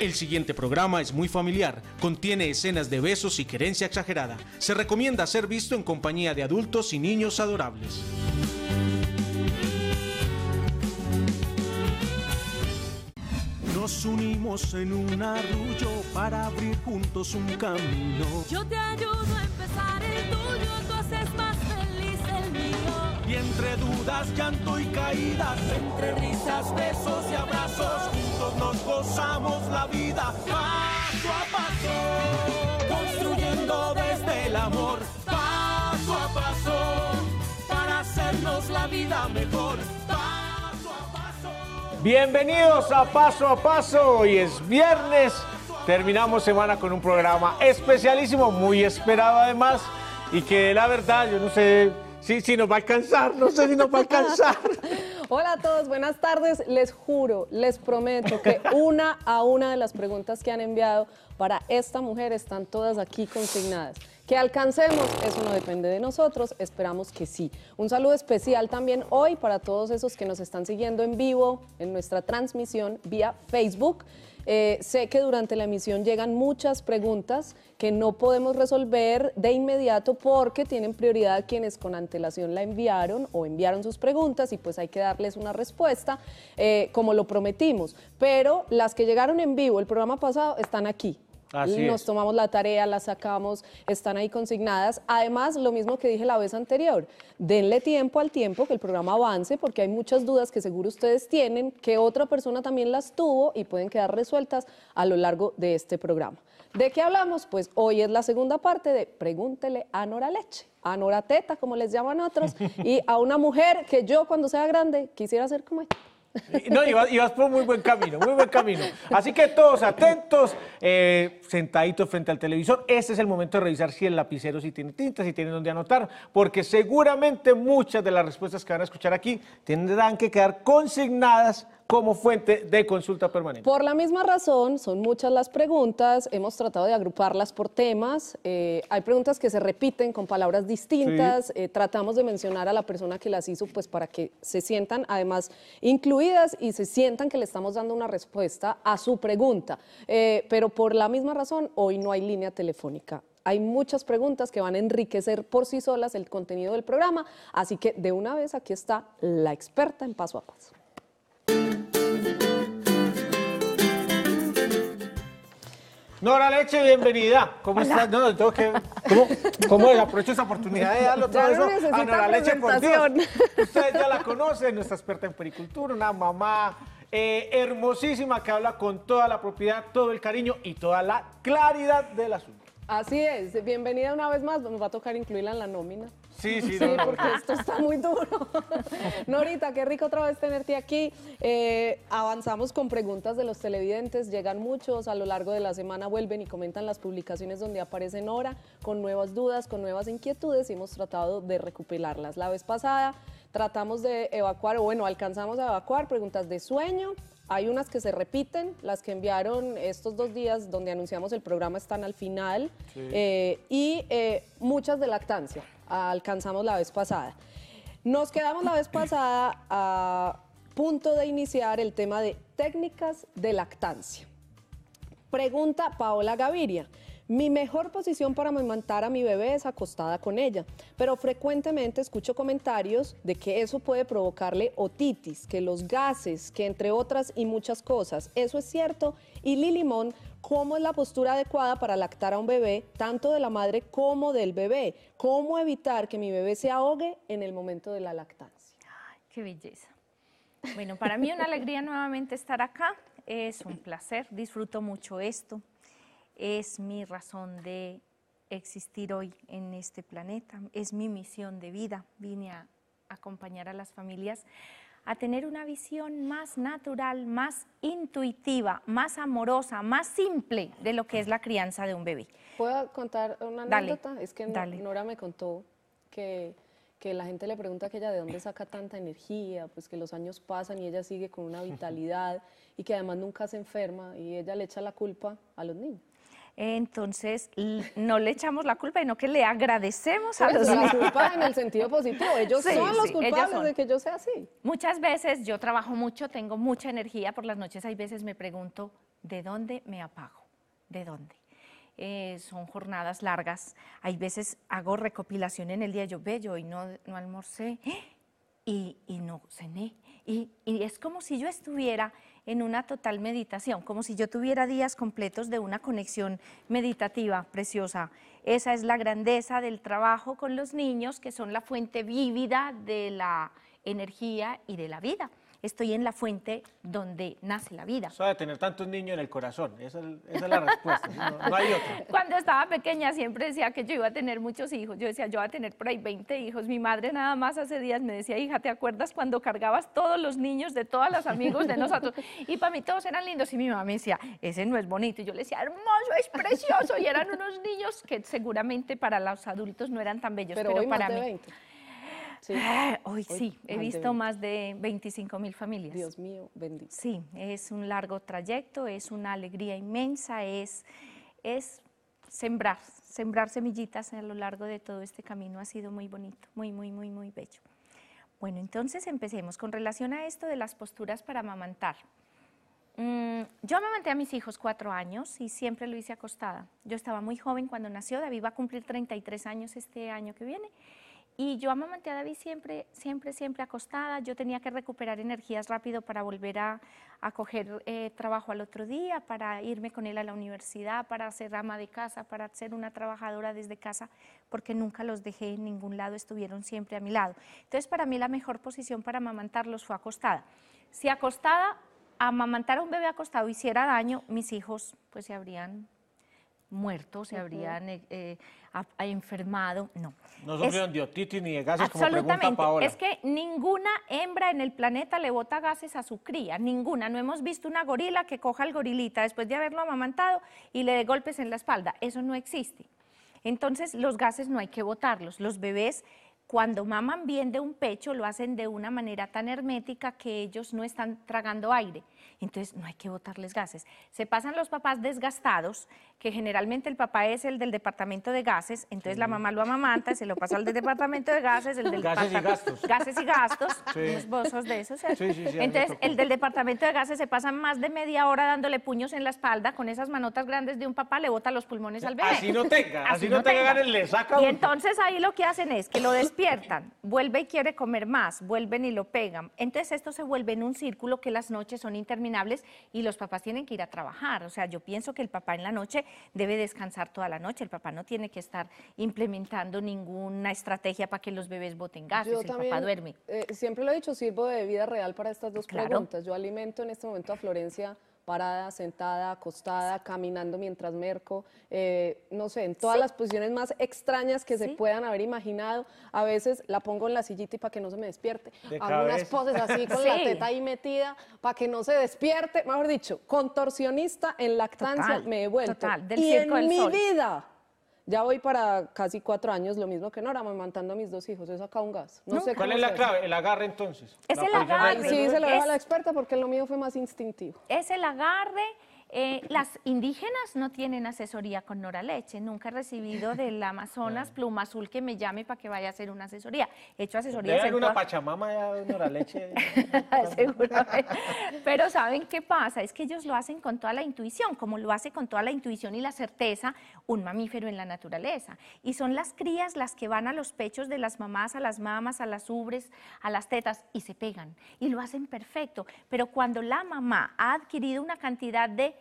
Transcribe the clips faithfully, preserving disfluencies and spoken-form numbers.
El siguiente programa es muy familiar, contiene escenas de besos y querencia exagerada. Se recomienda ser visto en compañía de adultos y niños adorables. Nos unimos en un arrullo para abrir juntos un camino. Yo te ayudo a empezar el tuyo, tú haces más feliz el mío. Y entre dudas, llanto y caídas, entre risas, besos y abrazos, juntos nos gozamos la vida. Paso a paso, construyendo desde el amor. Paso a paso, para hacernos la vida mejor. Bienvenidos a Paso a Paso, hoy es viernes, terminamos semana con un programa especialísimo, muy esperado además, y que la verdad yo no sé si, si nos va a alcanzar, no sé si nos va a alcanzar. Hola a todos, buenas tardes, les juro, les prometo que una a una de las preguntas que han enviado para esta mujer están todas aquí consignadas. Que alcancemos, eso no depende de nosotros, esperamos que sí. Un saludo especial también hoy para todos esos que nos están siguiendo en vivo, en nuestra transmisión vía Facebook. Eh, sé que durante la emisión llegan muchas preguntas que no podemos resolver de inmediato porque tienen prioridad quienes con antelación la enviaron o enviaron sus preguntas y pues hay que darles una respuesta eh, como lo prometimos. Pero las que llegaron en vivo el programa pasado están aquí. Así nos es. Tomamos la tarea, la sacamos, están ahí consignadas. Además, lo mismo que dije la vez anterior, denle tiempo al tiempo, que el programa avance, porque hay muchas dudas que seguro ustedes tienen, que otra persona también las tuvo y pueden quedar resueltas a lo largo de este programa. ¿De qué hablamos? Pues hoy es la segunda parte de Pregúntele a Nora Leche, a Nora Teta, como les llaman otros, y a una mujer que yo cuando sea grande quisiera ser como ella. No, ibas, ibas por muy buen camino, muy buen camino. Así que todos atentos, eh, sentaditos frente al televisor. Este es el momento de revisar si el lapicero si tiene tinta, si tiene donde anotar, porque seguramente muchas de las respuestas que van a escuchar aquí tendrán que quedar consignadas como fuente de consulta permanente. Por la misma razón, son muchas las preguntas, hemos tratado de agruparlas por temas, eh, hay preguntas que se repiten con palabras distintas, sí. eh, tratamos de mencionar a la persona que las hizo pues para que se sientan además incluidas y se sientan que le estamos dando una respuesta a su pregunta, eh, pero por la misma razón hoy no hay línea telefónica. Hay muchas preguntas que van a enriquecer por sí solas el contenido del programa, así que de una vez aquí está la experta en Paso a Paso. Nora Leche, bienvenida. ¿Cómo estás? No, no, tengo que... ¿Cómo, ¿Cómo aprovecho esa oportunidad de darle otra vez no a Nora Leche, por Dios? Ustedes ya la conocen, nuestra experta en pericultura, una mamá eh, hermosísima que habla con toda la propiedad, todo el cariño y toda la claridad del asunto. Así es, bienvenida una vez más. Nos va a tocar incluirla en la nómina. Sí, sí, sí, no, porque no. Esto está muy duro. Norita, qué rico otra vez tenerte aquí. Eh, avanzamos con preguntas de los televidentes, llegan muchos, a lo largo de la semana vuelven y comentan las publicaciones donde aparece Nora, con nuevas dudas, con nuevas inquietudes, y hemos tratado de recopilarlas. La vez pasada tratamos de evacuar, o bueno, alcanzamos a evacuar preguntas de sueño. Hay unas que se repiten, las que enviaron estos dos días donde anunciamos el programa están al final, sí. eh, y eh, muchas de lactancia. Alcanzamos la vez pasada. Nos quedamos la vez pasada a punto de iniciar el tema de técnicas de lactancia. Pregunta Paola Gaviria. Mi mejor posición para amamantar a mi bebé es acostada con ella, pero frecuentemente escucho comentarios de que eso puede provocarle otitis, que los gases, que entre otras y muchas cosas. ¿Eso es cierto? Y Lilimón, ¿cómo es la postura adecuada para lactar a un bebé, tanto de la madre como del bebé? ¿Cómo evitar que mi bebé se ahogue en el momento de la lactancia? Ay, qué belleza. Bueno, para mí una alegría nuevamente estar acá, es un placer, disfruto mucho esto. Es mi razón de existir hoy en este planeta, es mi misión de vida. Vine a acompañar a las familias a tener una visión más natural, más intuitiva, más amorosa, más simple de lo que es la crianza de un bebé. ¿Puedo contar una anécdota? Dale, es que dale. Nora me contó que, que la gente le pregunta a ella de dónde saca tanta energía, pues que los años pasan y ella sigue con una vitalidad y que además nunca se enferma, y ella le echa la culpa a los niños. Entonces, no le echamos la culpa, sino que le agradecemos a los niños. La culpa en el sentido positivo, ellos sí, son los sí, culpables son. de que yo sea así. Muchas veces yo trabajo mucho, tengo mucha energía, por las noches hay veces me pregunto, ¿de dónde me apago? ¿De dónde? Eh, son jornadas largas. Hay veces hago recopilación en el día. Yo bello y no, no almorcé y, y no cené. Y, y es como si yo estuviera en una total meditación, como si yo tuviera días completos de una conexión meditativa preciosa. Esa es la grandeza del trabajo con los niños, que son la fuente vívida de la energía y de la vida. Estoy en la fuente donde nace la vida. Eso de tener tantos niños en el corazón, esa es, esa es la respuesta, no, no hay otra. Cuando estaba pequeña siempre decía que yo iba a tener muchos hijos, yo decía yo iba a tener por ahí veinte hijos, mi madre nada más hace días me decía, hija, ¿te acuerdas cuando cargabas todos los niños de todos los amigos de nosotros? Y para mí todos eran lindos y mi mamá me decía, ese no es bonito, y yo le decía, hermoso, es precioso, y eran unos niños que seguramente para los adultos no eran tan bellos, pero, pero hoy para más de mí... veinte. Sí. Ah, hoy, hoy sí, he visto más de veinticinco mil familias. Dios mío, bendito. Sí, es un largo trayecto, es una alegría inmensa, es, es sembrar, sembrar semillitas a lo largo de todo este camino. Ha sido muy bonito, muy, muy, muy, muy bello. Bueno, entonces empecemos con relación a esto de las posturas para amamantar. Mm, yo amamanté a mis hijos cuatro años y siempre lo hice acostada. Yo estaba muy joven cuando nació, David va a cumplir treinta y tres años este año que viene. Y yo amamanté a David siempre, siempre, siempre acostada. Yo tenía que recuperar energías rápido para volver a, a coger eh, trabajo al otro día, para irme con él a la universidad, para ser ama de casa, para ser una trabajadora desde casa, porque nunca los dejé en ningún lado, estuvieron siempre a mi lado. Entonces, para mí la mejor posición para amamantarlos fue acostada. Si acostada, amamantar a un bebé acostado hiciera daño, mis hijos pues se habrían... muertos, se habrían eh, eh, a, a enfermado, no. No sufrieron de otitis ni de gases, como pregunta Paola. Es que ninguna hembra en el planeta le bota gases a su cría, ninguna. No hemos visto una gorila que coja al gorilita después de haberlo amamantado y le dé golpes en la espalda, eso no existe. Entonces los gases no hay que botarlos, los bebés... Cuando maman bien de un pecho, lo hacen de una manera tan hermética que ellos no están tragando aire. Entonces, no hay que botarles gases. Se pasan los papás desgastados, que generalmente el papá es el del departamento de gases, entonces sí. La mamá lo amamanta, se lo pasa al del departamento de gases, el del gases y gastos. Gases y gastos, sí. Esbozos de esos. Sí, sí, sí, entonces, el del departamento de gases se pasa más de media hora dándole puños en la espalda, con esas manotas grandes de un papá, le bota los pulmones al bebé. Así no tenga, así, así no tenga, ganes, le saca. Y entonces ahí lo que hacen es que lo des despiertan, vuelve y quiere comer más, vuelven y lo pegan. Entonces esto se vuelve en un círculo que las noches son interminables y los papás tienen que ir a trabajar. O sea, yo pienso que el papá en la noche debe descansar toda la noche, el papá no tiene que estar implementando ninguna estrategia para que los bebés boten gases, yo el también, papá duerme. Eh, siempre lo he dicho, sirvo de vida real para estas dos claro. preguntas. Yo alimento en este momento a Florencia parada, sentada, acostada, caminando mientras merco, eh, no sé, en todas sí. las posiciones más extrañas que sí. se puedan haber imaginado. A veces la pongo en la sillita y para que no se me despierte. De hago unas poses así con sí. la teta ahí metida para que no se despierte. Mejor dicho, contorsionista en lactancia total, me he vuelto. Total, del y circo en del mi sol. vida. Ya voy para casi cuatro años, lo mismo que Nora, amamantando a mis dos hijos, he sacado un gas. No sé ¿Cuál es la clave? ¿El agarre entonces? Es el agarre. Sí, se lo dejo a la experta porque lo mío fue más instintivo. Es el agarre. Eh, las indígenas no tienen asesoría con Nora Leche, nunca he recibido del Amazonas Pluma Azul que me llame para que vaya a hacer una asesoría. He hecho asesorías. Debe haber una pachamama de Nora Leche. Seguramente. Pero ¿saben qué pasa? Es que ellos lo hacen con toda la intuición, como lo hace con toda la intuición y la certeza un mamífero en la naturaleza. Y son las crías las que van a los pechos de las mamás, a las mamas, a las ubres, a las tetas y se pegan. Y lo hacen perfecto. Pero cuando la mamá ha adquirido una cantidad de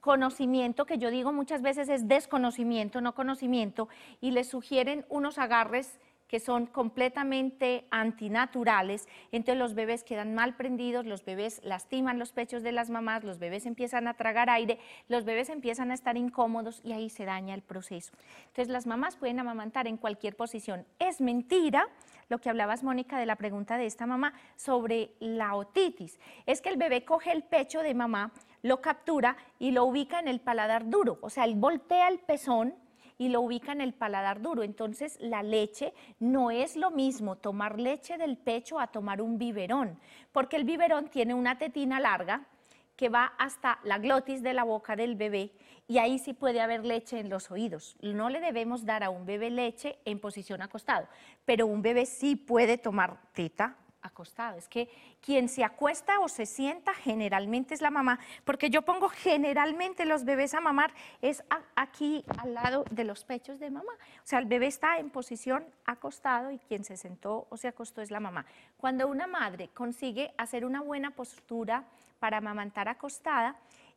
conocimiento, que yo digo muchas veces es desconocimiento, no conocimiento, y les sugieren unos agarres que son completamente antinaturales, entonces los bebés quedan mal prendidos, los bebés lastiman los pechos de las mamás, los bebés empiezan a tragar aire, los bebés empiezan a estar incómodos y ahí se daña el proceso. Entonces las mamás pueden amamantar en cualquier posición. Es mentira lo que hablabas, Mónica, de la pregunta de esta mamá sobre la otitis. Es que el bebé coge el pecho de mamá, lo captura y lo ubica en el paladar duro, o sea, él voltea el pezón y lo ubica en el paladar duro, entonces la leche no es lo mismo tomar leche del pecho a tomar un biberón, porque el biberón tiene una tetina larga que va hasta la glotis de la boca del bebé y ahí sí puede haber leche en los oídos. No le debemos dar a un bebé leche en posición acostado, pero un bebé sí puede tomar teta acostado. Es que quien se acuesta o se sienta generalmente es la mamá, porque yo pongo generalmente los bebés a mamar es a, aquí al lado de los pechos de mamá. O sea, el bebé está en posición acostado y quien se sentó o se acostó es la mamá. Cuando una madre consigue hacer una buena postura para amamantar acostada,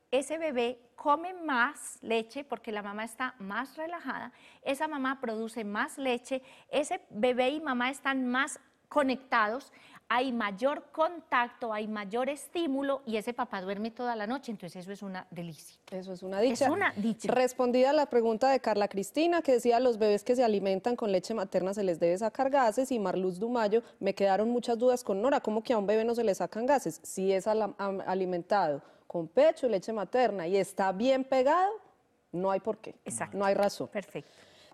ese bebé come más leche porque la mamá está más relajada, esa mamá produce más leche, ese bebé y mamá están más conectados, hay mayor contacto, hay mayor estímulo y ese papá duerme toda la noche, entonces eso es una delicia. Eso es una dicha. Es una dicha. Respondida a la pregunta de Carla Cristina, que decía, los bebés que se alimentan con leche materna se les debe sacar gases, y Marluz Dumayo, me quedaron muchas dudas con Nora, ¿cómo que a un bebé no se le sacan gases? Si es alimentado con pecho y leche materna y está bien pegado, no hay por qué. Exacto. No hay razón. Perfecto.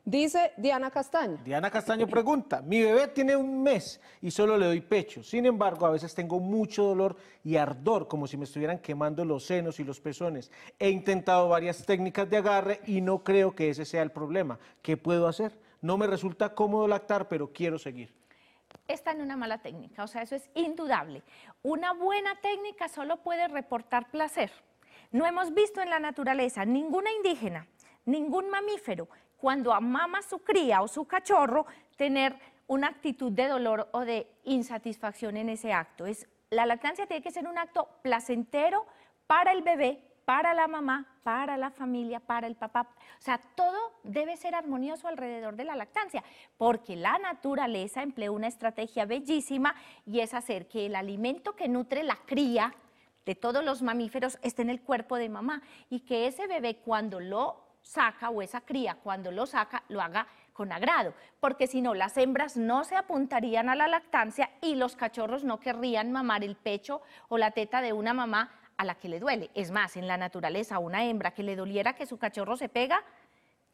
Dice Diana Castaño. Diana Castaño pregunta, mi bebé tiene un mes y solo le doy pecho, sin embargo a veces tengo mucho dolor y ardor, como si me estuvieran quemando los senos y los pezones. He intentado varias técnicas de agarre y no creo que ese sea el problema. ¿Qué puedo hacer? No me resulta cómodo lactar, pero quiero seguir. Está en una mala técnica, o sea, eso es indudable. Una buena técnica solo puede reportar placer. No hemos visto en la naturaleza ninguna indígena, ningún mamífero, cuando amama su cría o su cachorro, tener una actitud de dolor o de insatisfacción en ese acto. Es, la lactancia tiene que ser un acto placentero para el bebé, para la mamá, para la familia, para el papá. O sea, todo debe ser armonioso alrededor de la lactancia, porque la naturaleza empleó una estrategia bellísima y es hacer que el alimento que nutre la cría de todos los mamíferos esté en el cuerpo de mamá y que ese bebé cuando lo saca o esa cría cuando lo saca lo haga con agrado, porque si no las hembras no se apuntarían a la lactancia y los cachorros no querrían mamar el pecho o la teta de una mamá a la que le duele. Es más, en la naturaleza una hembra que le doliera que su cachorro se pega,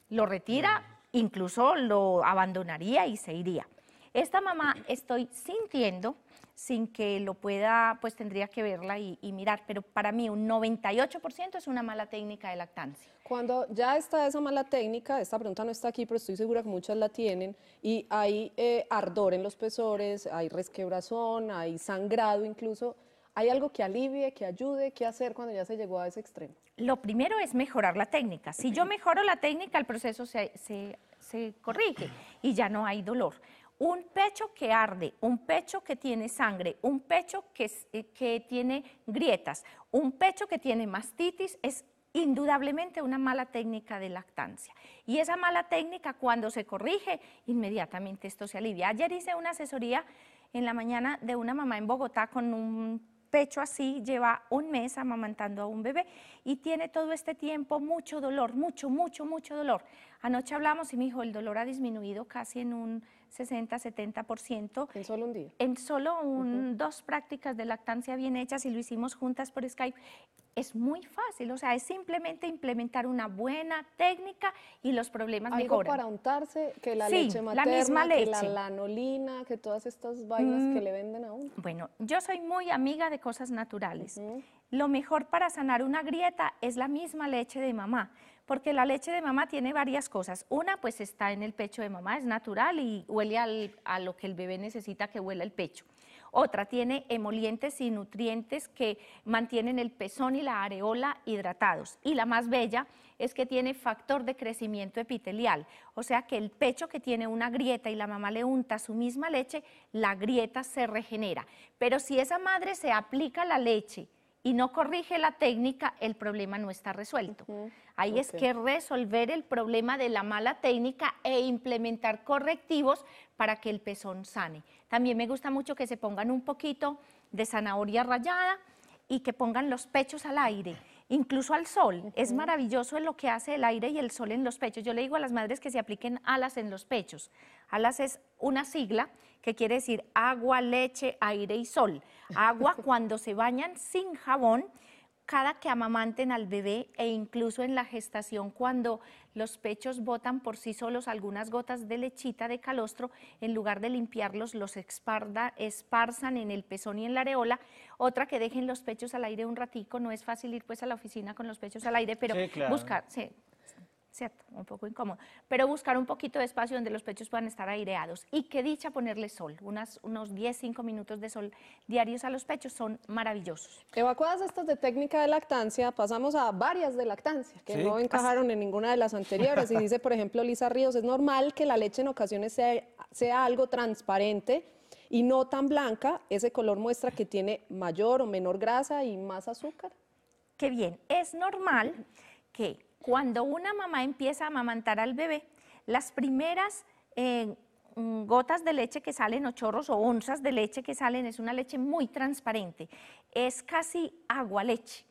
lo retira, incluso lo abandonaría y se iría. Esta mamá estoy sintiendo, sin que lo pueda, pues tendría que verla y, y mirar, pero para mí un noventa y ocho por ciento es una mala técnica de lactancia. Cuando ya está esa mala técnica, esta pregunta no está aquí, pero estoy segura que muchas la tienen, y hay eh, ardor en los pezones, hay resquebrazón, hay sangrado incluso, ¿hay algo que alivie, que ayude, qué hacer cuando ya se llegó a ese extremo? Lo primero es mejorar la técnica. Si yo mejoro la técnica, el proceso se, se, se corrige y ya no hay dolor. Un pecho que arde, un pecho que tiene sangre, un pecho que, que tiene grietas, un pecho que tiene mastitis es indudablemente una mala técnica de lactancia. Y esa mala técnica cuando se corrige, inmediatamente esto se alivia. Ayer hice una asesoría en la mañana de una mamá en Bogotá con un pecho así, lleva un mes amamantando a un bebé y tiene todo este tiempo mucho dolor, mucho, mucho, mucho dolor. Anoche hablamos y me dijo, el dolor ha disminuido casi en un sesenta, setenta por ciento. ¿En solo un día? En solo un, uh-huh. dos prácticas de lactancia bien hechas y lo hicimos juntas por Skype. Es muy fácil, o sea, es simplemente implementar una buena técnica y los problemas ¿Algo mejoran. ¿Algo para untarse? Que la sí, leche materna, la misma leche. Que la lanolina, que todas estas vainas mm. que le venden a uno. Bueno, yo soy muy amiga de cosas naturales. Uh-huh. Lo mejor para sanar una grieta es la misma leche de mamá, porque la leche de mamá tiene varias cosas. Una, pues está en el pecho de mamá, es natural y huele al, a lo que el bebé necesita que huela el pecho. Otra, tiene emolientes y nutrientes que mantienen el pezón y la areola hidratados. Y la más bella es que tiene factor de crecimiento epitelial, o sea que el pecho que tiene una grieta y la mamá le unta su misma leche, la grieta se regenera. Pero si esa madre se aplica la leche y no corrige la técnica, el problema no está resuelto. Uh-huh. Ahí okay. es que resolver el problema de la mala técnica e implementar correctivos para que el pezón sane. También me gusta mucho que se pongan un poquito de zanahoria rallada y que pongan los pechos al aire, incluso al sol. Uh-huh. Es maravilloso lo que hace el aire y el sol en los pechos. Yo le digo a las madres que se apliquen alas en los pechos. Alas es una sigla que quiere decir agua, leche, aire y sol. Agua cuando se bañan sin jabón, cada que amamanten al bebé e incluso en la gestación cuando los pechos botan por sí solos algunas gotas de lechita de calostro, en lugar de limpiarlos los esparda, esparzan en el pezón y en la areola. Otra, que dejen los pechos al aire un ratico, no es fácil ir pues a la oficina con los pechos al aire, pero sí, claro. buscar... Sí. ¿cierto? Un poco incómodo, pero buscar un poquito de espacio donde los pechos puedan estar aireados. Y qué dicha ponerle sol, unas, unos diez, cinco minutos de sol diarios a los pechos son maravillosos. Evacuadas estas de técnica de lactancia, pasamos a varias de lactancia, que ¿sí? no encajaron Así. en ninguna de las anteriores. Y dice, por ejemplo, Lisa Ríos, es normal que la leche en ocasiones sea, sea algo transparente y no tan blanca. Ese color muestra que tiene mayor o menor grasa y más azúcar. Qué bien, es normal que... cuando una mamá empieza a amamantar al bebé, las primeras eh, gotas de leche que salen, o chorros o onzas de leche que salen, es una leche muy transparente, es casi agua-leche.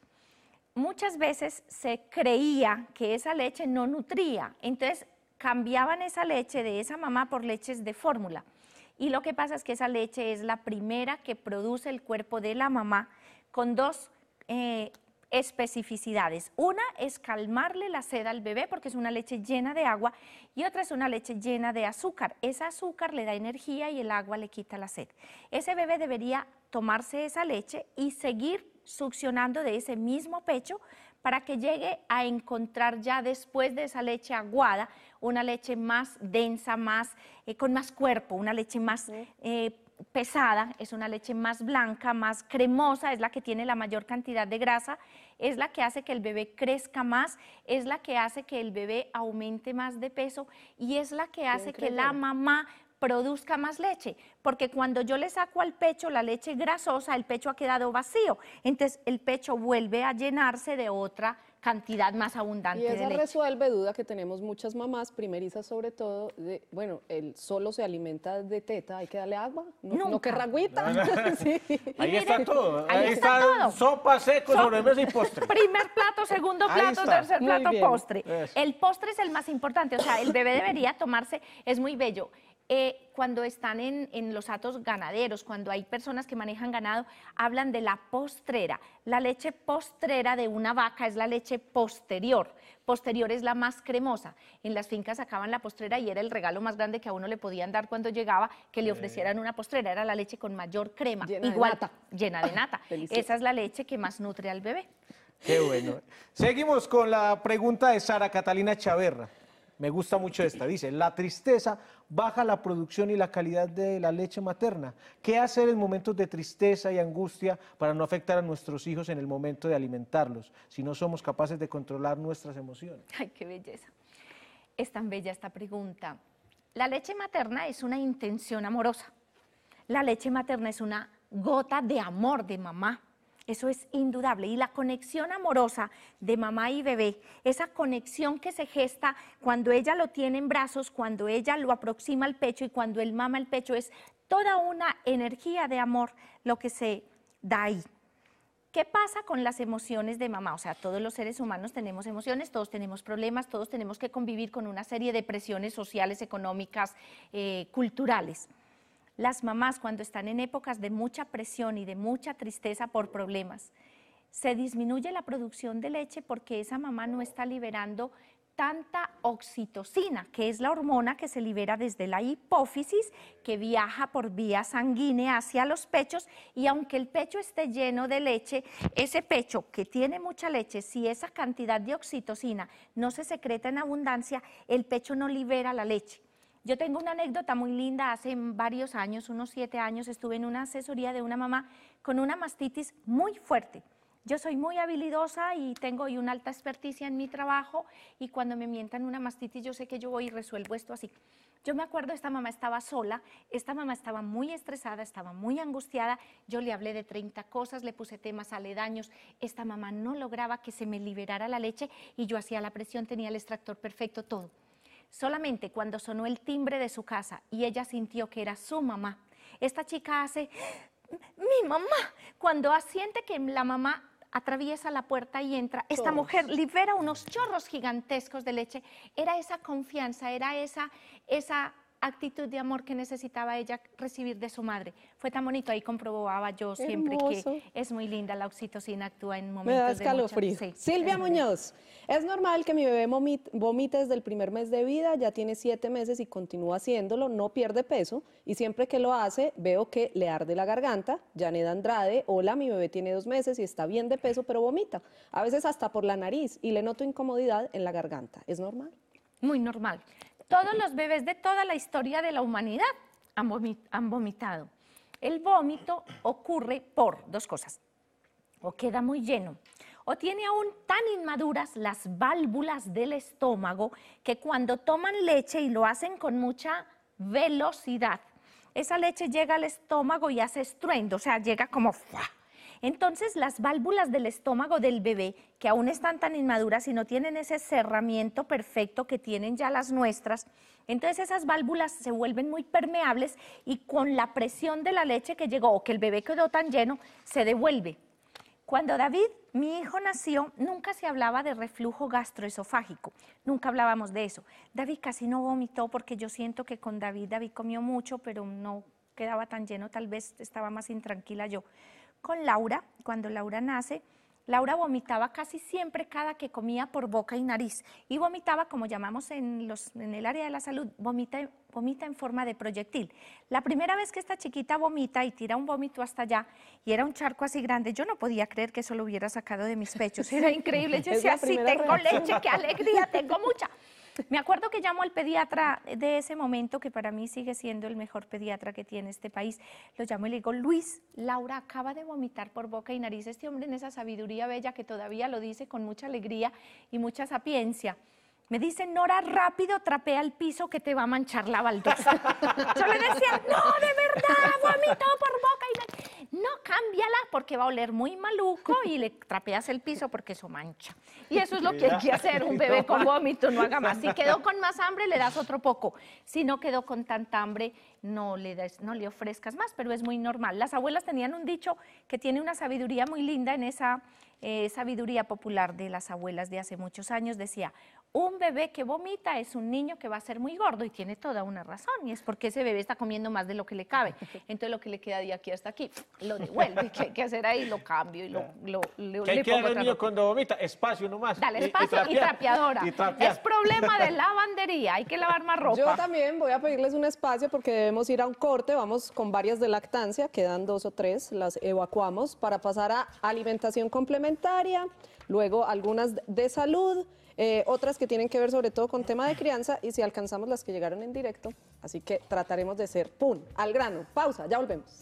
Muchas veces se creía que esa leche no nutría, entonces cambiaban esa leche de esa mamá por leches de fórmula. Y lo que pasa es que esa leche es la primera que produce el cuerpo de la mamá con dos... Eh, especificidades. Una es calmarle la sed al bebé porque es una leche llena de agua, y otra es una leche llena de azúcar. Ese azúcar le da energía y el agua le quita la sed. Ese bebé debería tomarse esa leche y seguir succionando de ese mismo pecho para que llegue a encontrar ya después de esa leche aguada una leche más densa, más eh, con más cuerpo, una leche más... Sí. Eh, pesada, es una leche más blanca, más cremosa, es la que tiene la mayor cantidad de grasa, es la que hace que el bebé crezca más, es la que hace que el bebé aumente más de peso y es la que hace que la mamá produzca más leche, porque cuando yo le saco al pecho la leche grasosa, el pecho ha quedado vacío, entonces el pecho vuelve a llenarse de otra cantidad más abundante de leche. Y esa resuelve duda que tenemos muchas mamás, primerizas sobre todo, de, bueno, él solo se alimenta de teta, hay que darle agua, no, no que ragüita. No, no. Sí. Ahí mire, está todo, ahí, ahí está, está todo. Sopa, seco, so sobremesa y postre. Primer plato, segundo plato, tercer plato, postre. Eso. El postre es el más importante, o sea, el bebé debería tomarse, es muy bello. Eh, cuando están en, en los atos ganaderos, cuando hay personas que manejan ganado, hablan de la postrera. La leche postrera de una vaca es la leche posterior. Posterior es la más cremosa. En las fincas sacaban la postrera y era el regalo más grande que a uno le podían dar cuando llegaba, que le ofrecieran una postrera. Era la leche con mayor crema. Llena igual, de nata. Llena de nata. Esa es la leche que más nutre al bebé. Qué bueno. Seguimos con la pregunta de Sara Catalina Chaverra. Me gusta mucho esta, dice, la tristeza baja la producción y la calidad de la leche materna. ¿Qué hacer en momentos de tristeza y angustia para no afectar a nuestros hijos en el momento de alimentarlos, si no somos capaces de controlar nuestras emociones? Ay, qué belleza. Es tan bella esta pregunta. La leche materna es una intención amorosa. La leche materna es una gota de amor de mamá. Eso es indudable. Y la conexión amorosa de mamá y bebé, esa conexión que se gesta cuando ella lo tiene en brazos, cuando ella lo aproxima al pecho y cuando él mama el pecho, es toda una energía de amor lo que se da ahí. ¿Qué pasa con las emociones de mamá? O sea, todos los seres humanos tenemos emociones, todos tenemos problemas, todos tenemos que convivir con una serie de presiones sociales, económicas, eh, culturales. Las mamás, cuando están en épocas de mucha presión y de mucha tristeza por problemas, se disminuye la producción de leche porque esa mamá no está liberando tanta oxitocina, que es la hormona que se libera desde la hipófisis, que viaja por vía sanguínea hacia los pechos, y aunque el pecho esté lleno de leche, ese pecho que tiene mucha leche, si esa cantidad de oxitocina no se secreta en abundancia, el pecho no libera la leche. Yo tengo una anécdota muy linda, hace varios años, unos siete años, estuve en una asesoría de una mamá con una mastitis muy fuerte. Yo soy muy habilidosa y tengo hoy una alta experticia en mi trabajo, y cuando me mientan una mastitis yo sé que yo voy y resuelvo esto así. Yo me acuerdo, esta mamá estaba sola, esta mamá estaba muy estresada, estaba muy angustiada, yo le hablé de treinta cosas, le puse temas aledaños, esta mamá no lograba que se me liberara la leche y yo hacía la presión, tenía el extractor perfecto, todo. Solamente cuando sonó el timbre de su casa y ella sintió que era su mamá, esta chica hace, mi mamá, cuando siente que la mamá atraviesa la puerta y entra, esta Todos. mujer libera unos chorros gigantescos de leche. Era esa confianza, era esa, esa actitud de amor que necesitaba ella recibir de su madre. Fue tan bonito, ahí comprobaba yo siempre hermoso. Que es muy linda, la oxitocina actúa en momentos de mucha... Me da escalofrío. Sí, Silvia es Muñoz, es normal que mi bebé vomite desde el primer mes de vida, ya tiene siete meses y continúa haciéndolo, no pierde peso y siempre que lo hace veo que le arde la garganta. Janet Andrade, hola, mi bebé tiene dos meses y está bien de peso pero vomita, a veces hasta por la nariz y le noto incomodidad en la garganta, ¿es normal? Muy normal. Todos los bebés de toda la historia de la humanidad han, vomit- han vomitado. El vómito ocurre por dos cosas. O queda muy lleno, o tiene aún tan inmaduras las válvulas del estómago que cuando toman leche y lo hacen con mucha velocidad, esa leche llega al estómago y hace estruendo, o sea, llega como... ¡fua! Entonces, las válvulas del estómago del bebé, que aún están tan inmaduras y no tienen ese cerramiento perfecto que tienen ya las nuestras, entonces esas válvulas se vuelven muy permeables y con la presión de la leche que llegó o que el bebé quedó tan lleno, se devuelve. Cuando David, mi hijo, nació, nunca se hablaba de reflujo gastroesofágico, nunca hablábamos de eso. David casi no vomitó porque yo siento que con David, David comió mucho, pero no quedaba tan lleno, tal vez estaba más intranquila yo. Con Laura, cuando Laura nace, Laura vomitaba casi siempre cada que comía por boca y nariz y vomitaba, como llamamos en, los, en el área de la salud, vomita, vomita en forma de proyectil. La primera vez que esta chiquita vomita y tira un vómito hasta allá y era un charco así grande, yo no podía creer que eso lo hubiera sacado de mis pechos, era increíble, yo decía, sí, tengo leche, qué alegría, tengo mucha. Me acuerdo que llamó al pediatra de ese momento, que para mí sigue siendo el mejor pediatra que tiene este país, lo llamo y le digo, Luis, Laura acaba de vomitar por boca y nariz, este hombre en esa sabiduría bella que todavía lo dice con mucha alegría y mucha sapiencia. Me dice, Nora, rápido, trapea el piso que te va a manchar la baldosa. Yo le decía, no, de verdad, vomitó por boca y nariz. No, cámbiala porque va a oler muy maluco y le trapeas el piso porque eso mancha. Y eso es lo que hay que hacer, un bebé con vómito, no haga más. Si quedó con más hambre, le das otro poco. Si no quedó con tanta hambre, no le, des, no le ofrezcas más, pero es muy normal. Las abuelas tenían un dicho que tiene una sabiduría muy linda en esa eh, sabiduría popular de las abuelas de hace muchos años. Decía, un bebé que vomita es un niño que va a ser muy gordo y tiene toda una razón y es porque ese bebé está comiendo más de lo que le cabe. Entonces lo que le queda de aquí hasta aquí, lo devuelve, ¿qué hay que hacer ahí? Lo cambio y lo, lo, lo ¿Qué le pongo otra el niño cuando vomita? Espacio nomás. Dale, espacio y, y, y trapeadora. Y es problema de lavandería, hay que lavar más ropa. Yo también voy a pedirles un espacio porque debemos ir a un corte, vamos con varias de lactancia, quedan dos o tres, las evacuamos para pasar a alimentación complementaria, luego algunas de salud, Eh, otras que tienen que ver sobre todo con tema de crianza y si alcanzamos las que llegaron en directo, así que trataremos de ser ¡pum! Al grano. Pausa, ya volvemos.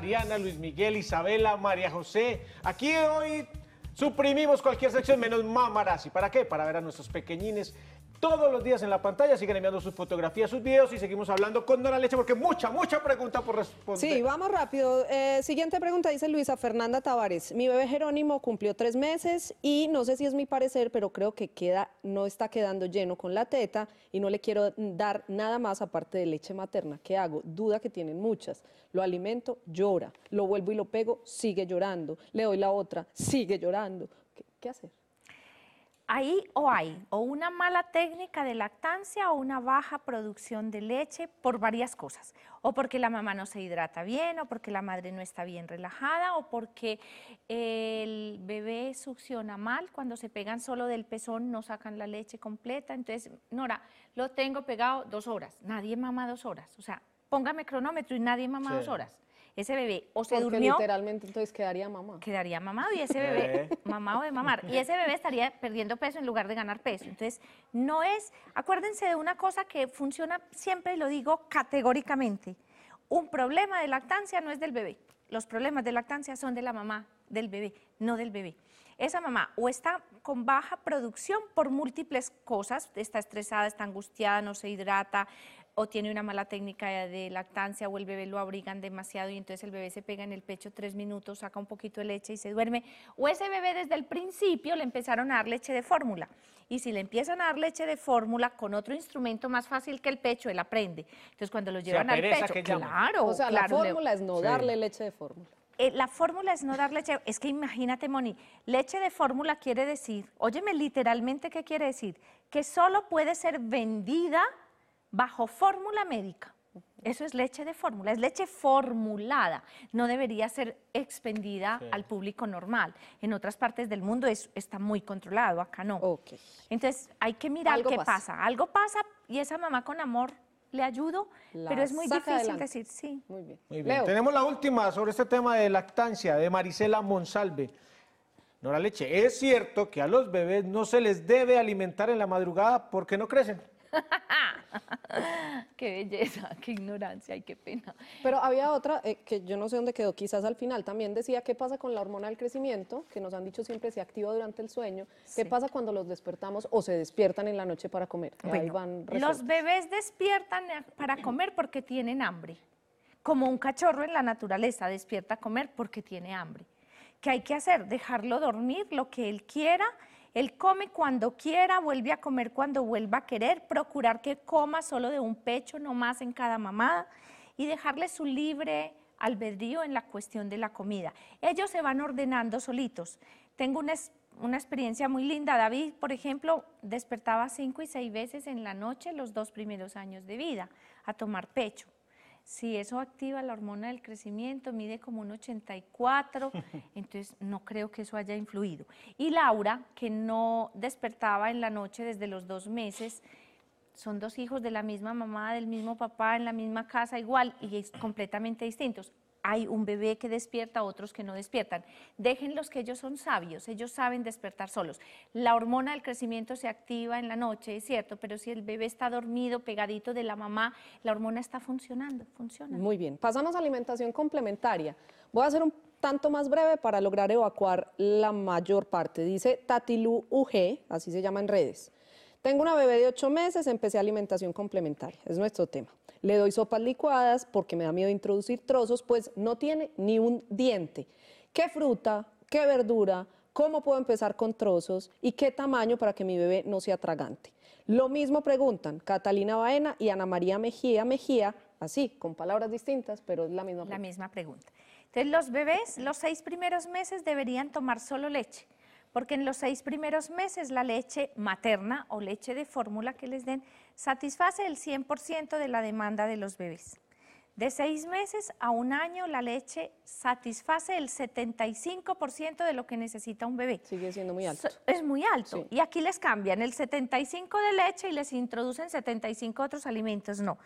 Diana, Luis Miguel, Isabela, María José. Aquí hoy suprimimos cualquier sección menos mamarazzi. ¿Para qué? Para ver a nuestros pequeñines todos los días en la pantalla. Sigan enviando sus fotografías, sus videos y seguimos hablando con Nora Leche porque mucha, mucha pregunta por responder. Sí, vamos rápido. Eh, siguiente pregunta dice Luisa Fernanda Tavares. Mi bebé Jerónimo cumplió tres meses y no sé si es mi parecer, pero creo que queda, no está quedando lleno con la teta y no le quiero dar nada más aparte de leche materna. ¿Qué hago? Duda que tienen muchas. Lo alimento, llora. Lo vuelvo y lo pego, sigue llorando. Le doy la otra, sigue llorando. ¿Qué, qué hacer? Ahí o hay, o una mala técnica de lactancia o una baja producción de leche por varias cosas, o porque la mamá no se hidrata bien, o porque la madre no está bien relajada, o porque el bebé succiona mal, cuando se pegan solo del pezón no sacan la leche completa, entonces, Nora, lo tengo pegado dos horas, nadie mama dos horas, o sea, póngame cronómetro y nadie mama sí. dos horas. Ese bebé o se Porque durmió... literalmente entonces quedaría mamado. Quedaría mamado y ese bebé mamado de mamar. Y ese bebé estaría perdiendo peso en lugar de ganar peso. Entonces, no es... Acuérdense de una cosa que funciona siempre, lo digo categóricamente. un problema de lactancia no es del bebé. Los problemas de lactancia son de la mamá, del bebé, no del bebé. Esa mamá o está con baja producción por múltiples cosas, está estresada, está angustiada, no se hidrata, o tiene una mala técnica de lactancia, o el bebé lo abrigan demasiado y entonces el bebé se pega en el pecho tres minutos, saca un poquito de leche y se duerme. O ese bebé desde el principio le empezaron a dar leche de fórmula. Y si le empiezan a dar leche de fórmula con otro instrumento más fácil que el pecho, él aprende. Entonces cuando lo llevan al pecho, claro. O sea, claro, la fórmula le... es no darle sí. leche de fórmula. Eh, la fórmula es no dar leche, es que imagínate, Moni, leche de fórmula quiere decir, óyeme literalmente qué quiere decir, que solo puede ser vendida bajo fórmula médica. Eso es leche de fórmula, es leche formulada, no debería ser expendida sí. al público normal. En otras partes del mundo es, está muy controlado, acá no. Okay. Entonces hay que mirar qué pasa. pasa, algo pasa y esa mamá con amor le ayudo, la pero es muy difícil adelante. decir sí. Muy bien. Muy bien. Leo. Tenemos la última sobre este tema de lactancia de Maricela Monsalve. Nora Leche, ¿es cierto que a los bebés no se les debe alimentar en la madrugada porque no crecen? Qué belleza, qué ignorancia y qué pena. Pero había otra eh, que yo no sé dónde quedó, quizás al final también decía qué pasa con la hormona del crecimiento, que nos han dicho siempre se activa durante el sueño, sí. qué pasa cuando los despertamos o se despiertan en la noche para comer. Bueno, ahí van los bebés despiertan para comer porque tienen hambre, como un cachorro en la naturaleza despierta a comer porque tiene hambre. ¿Qué hay que hacer? Dejarlo dormir lo que él quiera. Él come cuando quiera, vuelve a comer cuando vuelva a querer, procurar que coma solo de un pecho, no más en cada mamada, y dejarle su libre albedrío en la cuestión de la comida. Ellos se van ordenando solitos. Tengo una, una experiencia muy linda. David, por ejemplo, despertaba cinco y seis veces en la noche los dos primeros años de vida a tomar pecho. Si eso activa la hormona del crecimiento, mide como un ochenta y cuatro, entonces no creo que eso haya influido. Y Laura, que no despertaba en la noche desde los dos meses, son dos hijos de la misma mamá, del mismo papá, en la misma casa, igual, y es completamente distintos. Hay un bebé que despierta, otros que no despiertan. Déjenlos que ellos son sabios, ellos saben despertar solos. La hormona del crecimiento se activa en la noche, es cierto, pero si el bebé está dormido, pegadito de la mamá, la hormona está funcionando, funciona. Muy bien, pasamos a alimentación complementaria. Voy a hacer un tanto más breve para lograr evacuar la mayor parte. Dice Tatilú U G, así se llama en redes. Tengo una bebé de ocho meses, empecé alimentación complementaria, es nuestro tema. Le doy sopas licuadas porque me da miedo introducir trozos, pues no tiene ni un diente. ¿Qué fruta? ¿Qué verdura? ¿Cómo puedo empezar con trozos? ¿Y qué tamaño para que mi bebé no sea tragante? Lo mismo preguntan Catalina Baena y Ana María Mejía Mejía, así, con palabras distintas, pero es la misma pregunta. La misma pregunta. Entonces, los bebés, los seis primeros meses deberían tomar solo leche. Porque en los seis primeros meses la leche materna o leche de fórmula que les den satisface el cien por ciento de la demanda de los bebés. De seis meses a un año la leche satisface el setenta y cinco por ciento de lo que necesita un bebé. Sigue siendo muy alto. Es muy alto. Sí. Y aquí les cambian el setenta y cinco de leche y les introducen setenta y cinco otros alimentos. No,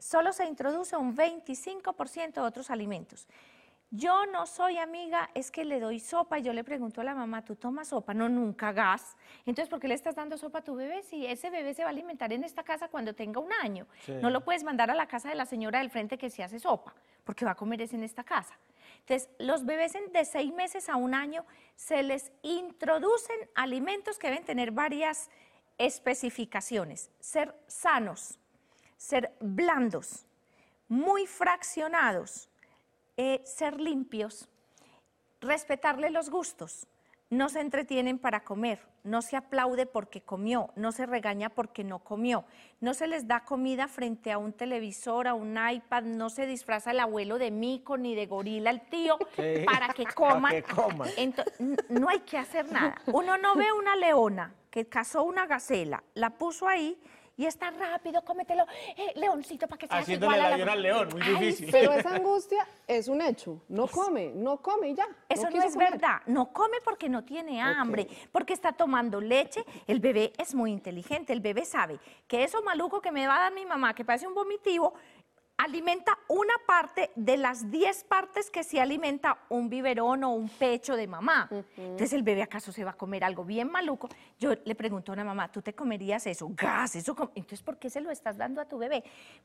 solo se introduce un veinticinco por ciento de otros alimentos. Yo no soy amiga, es que le doy sopa y yo le pregunto a la mamá, ¿tú tomas sopa? No, nunca gas. Entonces, ¿por qué le estás dando sopa a tu bebé? Si ese bebé se va a alimentar en esta casa cuando tenga un año. Sí. No lo puedes mandar a la casa de la señora del frente que se hace sopa, porque va a comer es en esta casa. Entonces, los bebés de seis meses a un año se les introducen alimentos que deben tener varias especificaciones. Ser sanos, ser blandos, muy fraccionados, Eh, ser limpios, respetarle los gustos, no se entretienen para comer, no se aplaude porque comió, no se regaña porque no comió, no se les da comida frente a un televisor, a un iPad, no se disfraza el abuelo de mico ni de gorila el tío sí, para que coman. Para que coman. Entonces, no hay que hacer nada. Uno no ve una leona que cazó una gacela, la puso ahí, y está rápido, cómetelo, eh, leoncito, para que sea igual a la... Haciéndole la al león, muy difícil. Ay, pero esa angustia es un hecho, no come, no come y ya. Eso no, no es comer. Verdad, no come porque no tiene hambre, okay. porque está tomando leche, el bebé es muy inteligente, el bebé sabe que eso maluco que me va a dar mi mamá, que parece un vomitivo, alimenta una parte de las diez partes que sí alimenta un biberón o un pecho de mamá. Uh-huh. Entonces, ¿el bebé acaso se va a comer algo bien maluco? yo le pregunto a una mamá, ¿tú te comerías eso? Gas, eso... Entonces, ¿por qué se lo estás dando a tu bebé?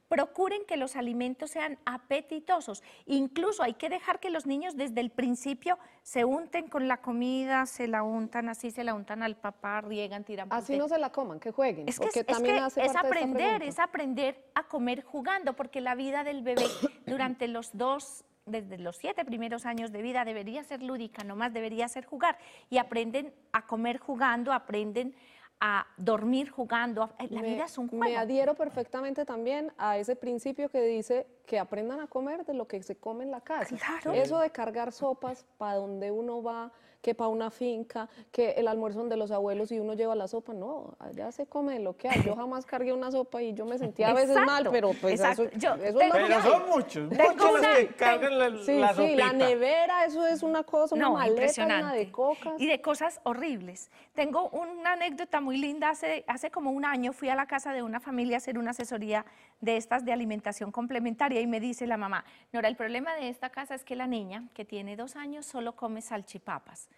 Procuren que los alimentos sean apetitosos. Incluso hay que dejar que los niños desde el principio se unten con la comida, se la untan así, se la untan al papá, riegan, tiran... Así no se la coman, que jueguen. Es que es, es, que hace es aprender, es aprender a comer jugando, porque la vida del bebé durante los dos... desde los siete primeros años de vida debería ser lúdica, nomás debería ser jugar. Y aprenden a comer jugando, aprenden a dormir jugando. La me, vida es un juego. Me adhiero perfectamente también a ese principio que dice que aprendan a comer de lo que se come en la casa. Claro. Eso de cargar sopas para donde uno va, que para una finca, que el almuerzo de los abuelos y uno lleva la sopa, no, allá se come lo que hay. Yo jamás cargué una sopa y yo me sentía a veces exacto, mal, pero pues exacto. eso, yo eso tengo, es lo que hay. Son muchos, tengo muchos una, los que cargan la, sí, la sopita. Sí, la nevera, eso es una cosa, una no, maleta, una de cocas. Y de cosas horribles. Tengo una anécdota muy linda, hace, hace como un año fui a la casa de una familia a hacer una asesoría de estas de alimentación complementaria y me dice la mamá, Nora, el problema de esta casa es que la niña, que tiene dos años, solo come salchipapas.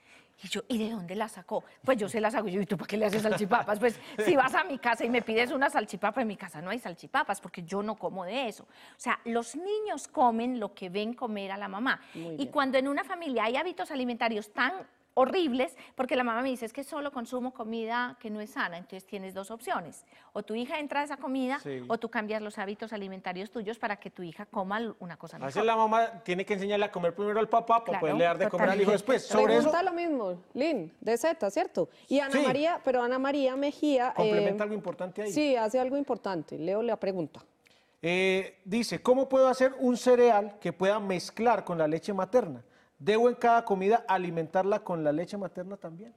Y yo, ¿y de dónde la sacó? Pues yo se las hago. Y yo, ¿y tú para qué le haces salchipapas? Pues si vas a mi casa y me pides una salchipapa, en mi casa no hay salchipapas, porque yo no como de eso. O sea, los niños comen lo que ven comer a la mamá. Y cuando en una familia hay hábitos alimentarios tan horribles, porque la mamá me dice, es que solo consumo comida que no es sana, entonces tienes dos opciones, o tu hija entra a esa comida, sí, o tú cambias los hábitos alimentarios tuyos para que tu hija coma una cosa mejor. A veces la mamá tiene que enseñarle a comer primero al papá, claro, para poderle dar de totalmente comer al hijo después. Sobre eso está lo mismo, Lin, de Z, ¿cierto? Y Ana sí. María, pero Ana María Mejía... Complementa eh, algo importante ahí. Sí, hace algo importante, Leo le pregunta. Eh, dice, ¿cómo puedo hacer un cereal que pueda mezclar con la leche materna? ¿Debo en cada comida alimentarla con la leche materna también?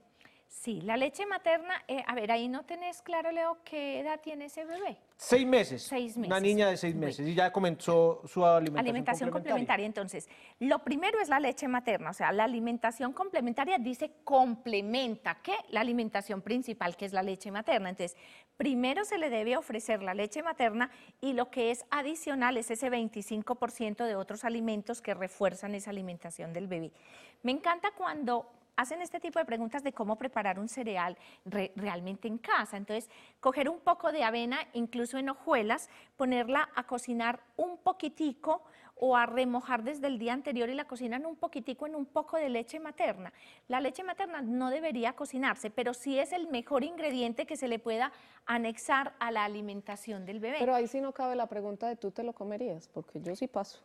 Sí, la leche materna, eh, a ver, ahí no tenés claro, Leo, ¿qué edad tiene ese bebé? Seis meses. Seis meses. Una niña de seis meses, bueno, y ya comenzó su alimentación, alimentación complementaria. Alimentación complementaria, entonces, lo primero es la leche materna, o sea, la alimentación complementaria dice complementa, ¿qué? La alimentación principal, que es la leche materna. Entonces, primero se le debe ofrecer la leche materna y lo que es adicional es ese veinticinco por ciento de otros alimentos que refuerzan esa alimentación del bebé. Me encanta cuando hacen este tipo de preguntas de cómo preparar un cereal re, realmente en casa. Entonces, coger un poco de avena, incluso en hojuelas, ponerla a cocinar un poquitico o a remojar desde el día anterior y la cocinan un poquitico en un poco de leche materna. La leche materna no debería cocinarse, pero sí es el mejor ingrediente que se le pueda anexar a la alimentación del bebé. Pero ahí sí no cabe la pregunta de ¿tú te lo comerías? Porque yo sí paso.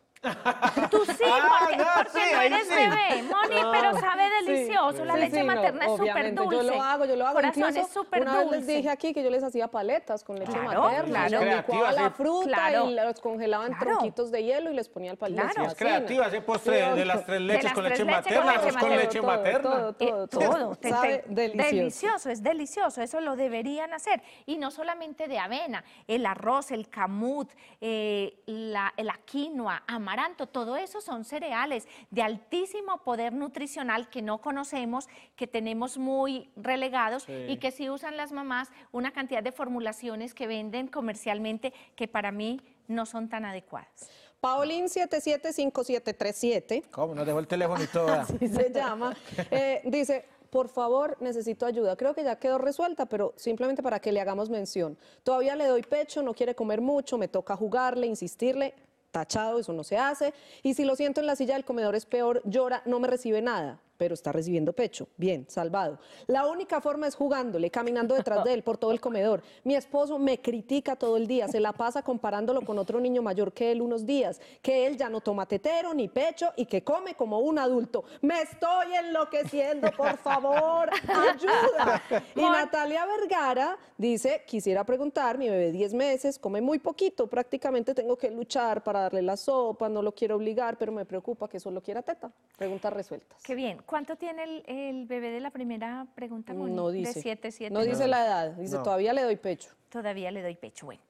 Tú sí, ah, porque no, porque sí, no eres sí. bebé, Moni, no, pero sabe delicioso. Sí, la sí, leche sí, materna no, es súper dulce. Yo lo hago, yo lo hago. Corazón, es súper dulce. Una vez les dije aquí que yo les hacía paletas con leche claro, materna. Claro, claro. Licuaba la fruta claro, y los congelaba en claro, tronquitos de hielo y les ponía el palito. Claro, es creativa, ese postre sí, de las tres leches las con tres leche materna, arroz con leche materna. Todo, todo, todo. Sabe delicioso, es delicioso. Eso lo deberían hacer. Y no solamente de avena, el arroz, el camut, la quinoa, amaranto, todo eso son cereales de altísimo poder nutricional que no conocemos, que tenemos muy relegados sí, y que sí usan las mamás una cantidad de formulaciones que venden comercialmente que para mí no son tan adecuadas. Paulín siete siete cinco siete tres siete. ¿Cómo? Nos dejó el teléfono y todo. Así se llama. Eh, dice, por favor, necesito ayuda. Creo que ya quedó resuelta, pero simplemente para que le hagamos mención. Todavía le doy pecho, no quiere comer mucho, me toca jugarle, insistirle. Tachado, eso no se hace, y si lo siento en la silla del comedor es peor, llora, no me recibe nada, pero está recibiendo pecho, bien, salvado. La única forma es jugándole, caminando detrás de él por todo el comedor. Mi esposo me critica todo el día, se la pasa comparándolo con otro niño mayor que él unos días, que él ya no toma tetero ni pecho y que come como un adulto. Me estoy enloqueciendo, por favor, ayuda. Y Natalia Vergara dice, quisiera preguntar, mi bebé diez meses, come muy poquito, prácticamente tengo que luchar para darle la sopa, no lo quiero obligar, pero me preocupa que solo quiera teta. Preguntas resueltas. Qué bien. ¿Cuánto tiene el, el bebé de la primera pregunta, Moni? No dice. De siete, siete, no, no dice la edad, dice no, todavía le doy pecho. Todavía le doy pecho, bueno.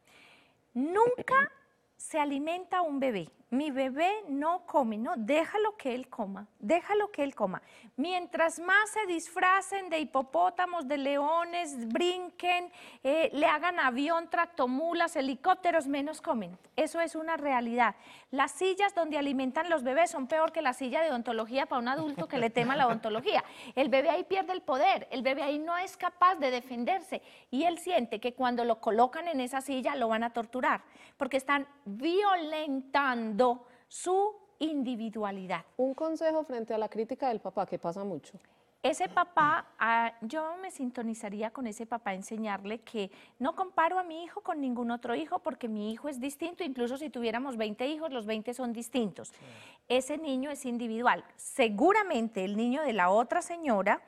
Nunca se alimenta un bebé mi bebé no come, no, déjalo que él coma, déjalo que él coma. Mientras más se disfracen de hipopótamos, de leones, brinquen, eh, le hagan avión, tractomulas, helicópteros, menos comen. Eso es una realidad. Las sillas donde alimentan los bebés son peor que la silla de odontología para un adulto que le tema la odontología. El bebé ahí pierde el poder, el bebé ahí no es capaz de defenderse y él siente que cuando lo colocan en esa silla lo van a torturar porque están violentando su individualidad. Un consejo frente a la crítica del papá, que pasa mucho. Ese papá, ah, yo me sintonizaría con ese papá, enseñarle que no comparo a mi hijo con ningún otro hijo porque mi hijo es distinto, incluso si tuviéramos veinte hijos, los veinte son distintos. Sí. Ese niño es individual. Seguramente el niño de la otra señora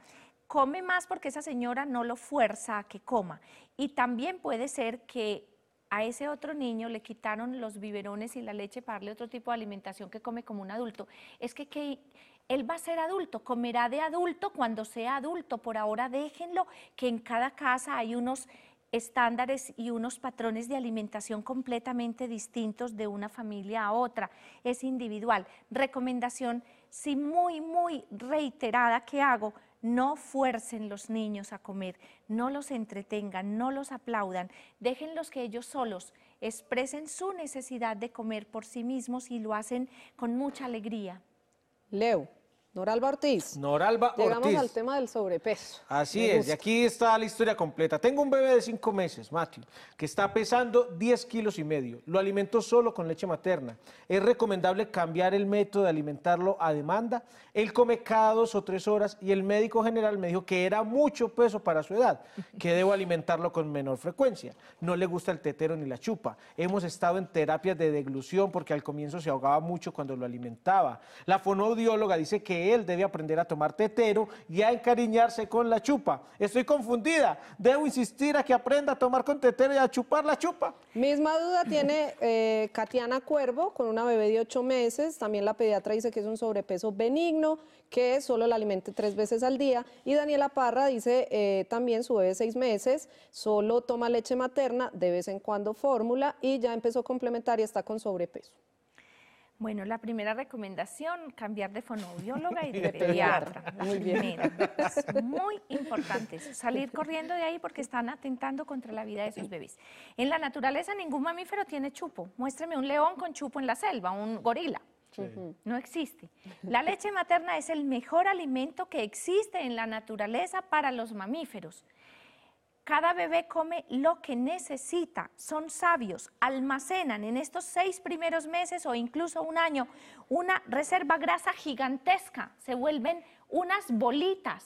come más porque esa señora no lo fuerza a que coma. Y también puede ser que a ese otro niño le quitaron los biberones y la leche para darle otro tipo de alimentación que come como un adulto. Es que, que él va a ser adulto, comerá de adulto cuando sea adulto. Por ahora déjenlo, que en cada casa hay unos estándares y unos patrones de alimentación completamente distintos de una familia a otra. Es individual. Recomendación, sí, muy, muy reiterada que hago. No fuercen los niños a comer, no los entretengan, no los aplaudan, déjenlos que ellos solos expresen su necesidad de comer por sí mismos y lo hacen con mucha alegría. Leo, Noralba Ortiz. Noralba Ortiz. Llegamos al tema del sobrepeso. Así es, y aquí está la historia completa. Tengo un bebé de cinco meses, Mati, que está pesando diez kilos y medio. Lo alimento solo con leche materna. Es recomendable cambiar el método de alimentarlo a demanda. Él come cada dos o tres horas y el médico general me dijo que era mucho peso para su edad, que debo alimentarlo con menor frecuencia. No le gusta el tetero ni la chupa. Hemos estado en terapias de deglución porque al comienzo se ahogaba mucho cuando lo alimentaba. La fonoaudióloga dice que él debe aprender a tomar tetero y a encariñarse con la chupa. Estoy confundida. ¿Debo insistir a que aprenda a tomar con tetero y a chupar la chupa? Misma duda tiene eh, Tatiana Cuervo con una bebé de ocho meses. También la pediatra dice que es un sobrepeso benigno, que solo la alimente tres veces al día. Y Daniela Parra dice eh, también su bebé de seis meses, solo toma leche materna, de vez en cuando fórmula y ya empezó a complementar y está con sobrepeso. Bueno, la primera recomendación, cambiar de fonoaudióloga y de pediatra. Muy bien. Es muy importante eso, salir corriendo de ahí porque están atentando contra la vida de sus bebés. En la naturaleza ningún mamífero tiene chupo. Muéstreme un león con chupo en la selva, un gorila. Sí. No existe. La leche materna es el mejor alimento que existe en la naturaleza para los mamíferos. Cada bebé come lo que necesita, son sabios, almacenan en estos seis primeros meses o incluso un año una reserva grasa gigantesca, se vuelven unas bolitas.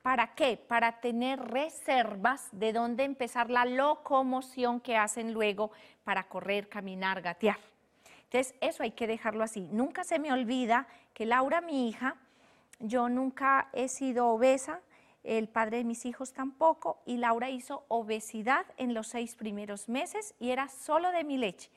¿Para qué? Para tener reservas de dónde empezar la locomoción que hacen luego para correr, caminar, gatear. Entonces eso hay que dejarlo así. Nunca se me olvida que Laura, mi hija, yo nunca he sido obesa, el padre de mis hijos tampoco, y Laura hizo obesidad en los seis primeros meses y era solo de mi leche.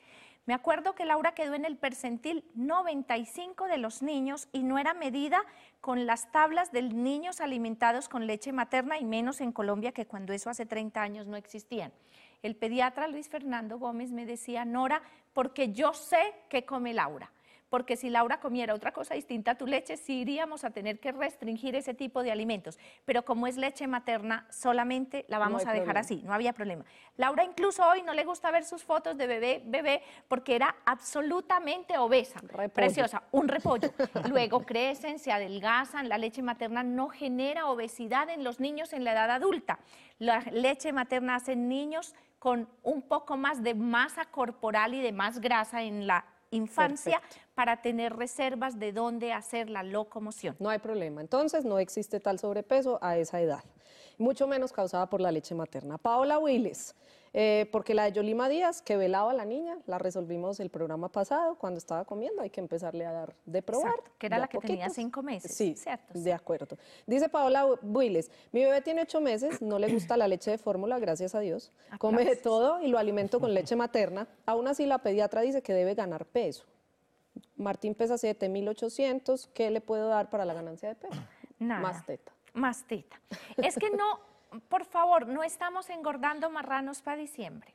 Me acuerdo que Laura quedó en el percentil noventa y cinco de los niños y no era medida con las tablas de niños alimentados con leche materna y menos en Colombia, que cuando eso hace treinta años no existían. El pediatra Luis Fernando Gómez me decía, Nora, porque yo sé que come Laura. Porque si Laura comiera otra cosa distinta a tu leche, sí iríamos a tener que restringir ese tipo de alimentos. Pero como es leche materna, solamente la vamos a dejar así, no había problema. Laura incluso hoy no le gusta ver sus fotos de bebé, bebé, porque era absolutamente obesa, preciosa, un repollo. Luego crecen, se adelgazan, la leche materna no genera obesidad en los niños en la edad adulta. La leche materna hace niños con un poco más de masa corporal y de más grasa en la infancia. Perfecto. Para tener reservas de dónde hacer la locomoción. No hay problema, entonces no existe tal sobrepeso a esa edad, mucho menos causada por la leche materna. Paola Builes, eh, porque la de Yolima Díaz, que velaba a la niña, la resolvimos el programa pasado, cuando estaba comiendo hay que empezarle a dar de probar. Exacto, que era la que poquitos. Tenía cinco meses. Sí, ¿cierto? De acuerdo. Dice Paola Builes, mi bebé tiene ocho meses, no le gusta la leche de fórmula, gracias a Dios, Aplausos. Come de todo y lo alimento con leche materna, aún así la pediatra dice que debe ganar peso. Martín pesa siete mil ochocientos, ¿qué le puedo dar para la ganancia de peso? Nada. Más teta. Más teta. Es que no, por favor, no estamos engordando marranos para diciembre.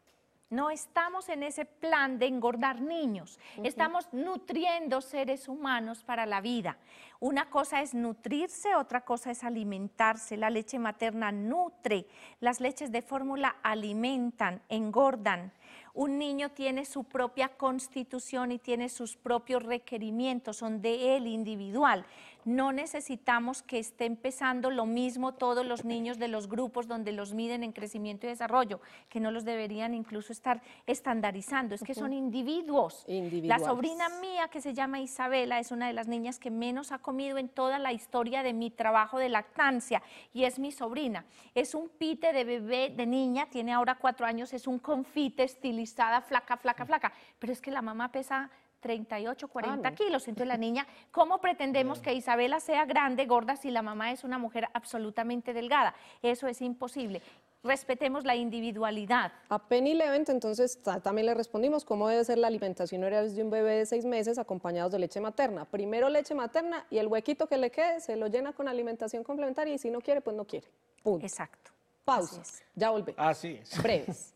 No estamos en ese plan de engordar niños, uh-huh. estamos nutriendo seres humanos para la vida. Una cosa es nutrirse, otra cosa es alimentarse. La leche materna nutre, las leches de fórmula alimentan, engordan. Un niño tiene su propia constitución y tiene sus propios requerimientos, son de él individual. No necesitamos que estén pesando lo mismo todos los niños de los grupos donde los miden en crecimiento y desarrollo, que no los deberían incluso estar estandarizando. Es que son individuos. La sobrina mía, que se llama Isabela, es una de las niñas que menos ha comido en toda la historia de mi trabajo de lactancia, y es mi sobrina. Es un pite de bebé, de niña, tiene ahora cuatro años, es un confite estilizada, flaca, flaca, flaca. Pero es que la mamá pesa treinta y ocho, cuarenta ah, no. kilos. Entonces la niña, ¿cómo pretendemos que Isabela sea grande, gorda, si la mamá es una mujer absolutamente delgada? Eso es imposible. Respetemos la individualidad. A Penny Levent, entonces, también le respondimos cómo debe ser la alimentación oral de un bebé de seis meses acompañados de leche materna. Primero leche materna y el huequito que le quede se lo llena con alimentación complementaria, y si no quiere, pues no quiere. Punto. Exacto. Pausas. Ya volvemos. Así es. Breves.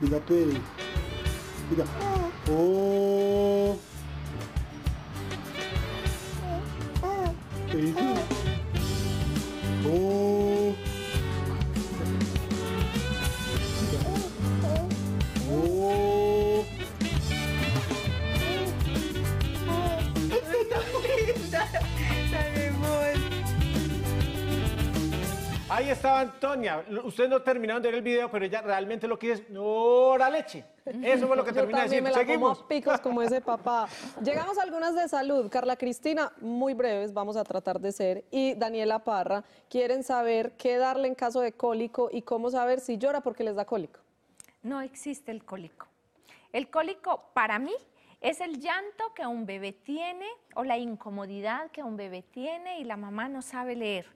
Diga tú, diga. Oh. Oh. Oh. Ahí estaba Antonia. Ustedes no terminaron de ver el video, pero ella realmente lo que dice es Nora Leche. Eso fue lo que terminé de decir. Me la Seguimos. Como a picos como ese papá. Llegamos a algunas de salud. Carla Cristina, muy breves, vamos a tratar de ser. Y Daniela Parra, quieren saber qué darle en caso de cólico y cómo saber si llora porque les da cólico. No existe el cólico. El cólico, para mí, es el llanto que un bebé tiene o la incomodidad que un bebé tiene y la mamá no sabe leer.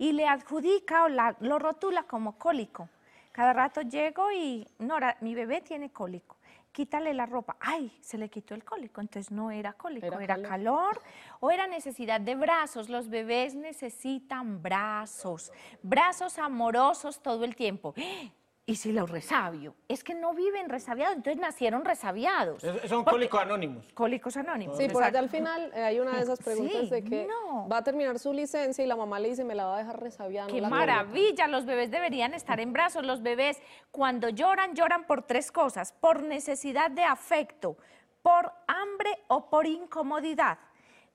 Y le adjudica o la, lo rotula como cólico. Cada rato llego y, Nora, mi bebé tiene cólico, quítale la ropa. Ay, se le quitó el cólico, entonces no era cólico, era, era calor. calor o era necesidad de brazos. Los bebés necesitan brazos, brazos amorosos todo el tiempo. ¡Eh! Y si los resabio, es que no viven resabiados, entonces nacieron resabiados. Es, son cólicos anónimos. Cólicos anónimos. Sí, por allá al final eh, hay una de esas preguntas sí, de que no. va a terminar su licencia y la mamá le dice, me la va a dejar resabiada. ¡Qué maravilla! Los bebés deberían estar en brazos. Los bebés cuando lloran, lloran por tres cosas, por necesidad de afecto, por hambre o por incomodidad.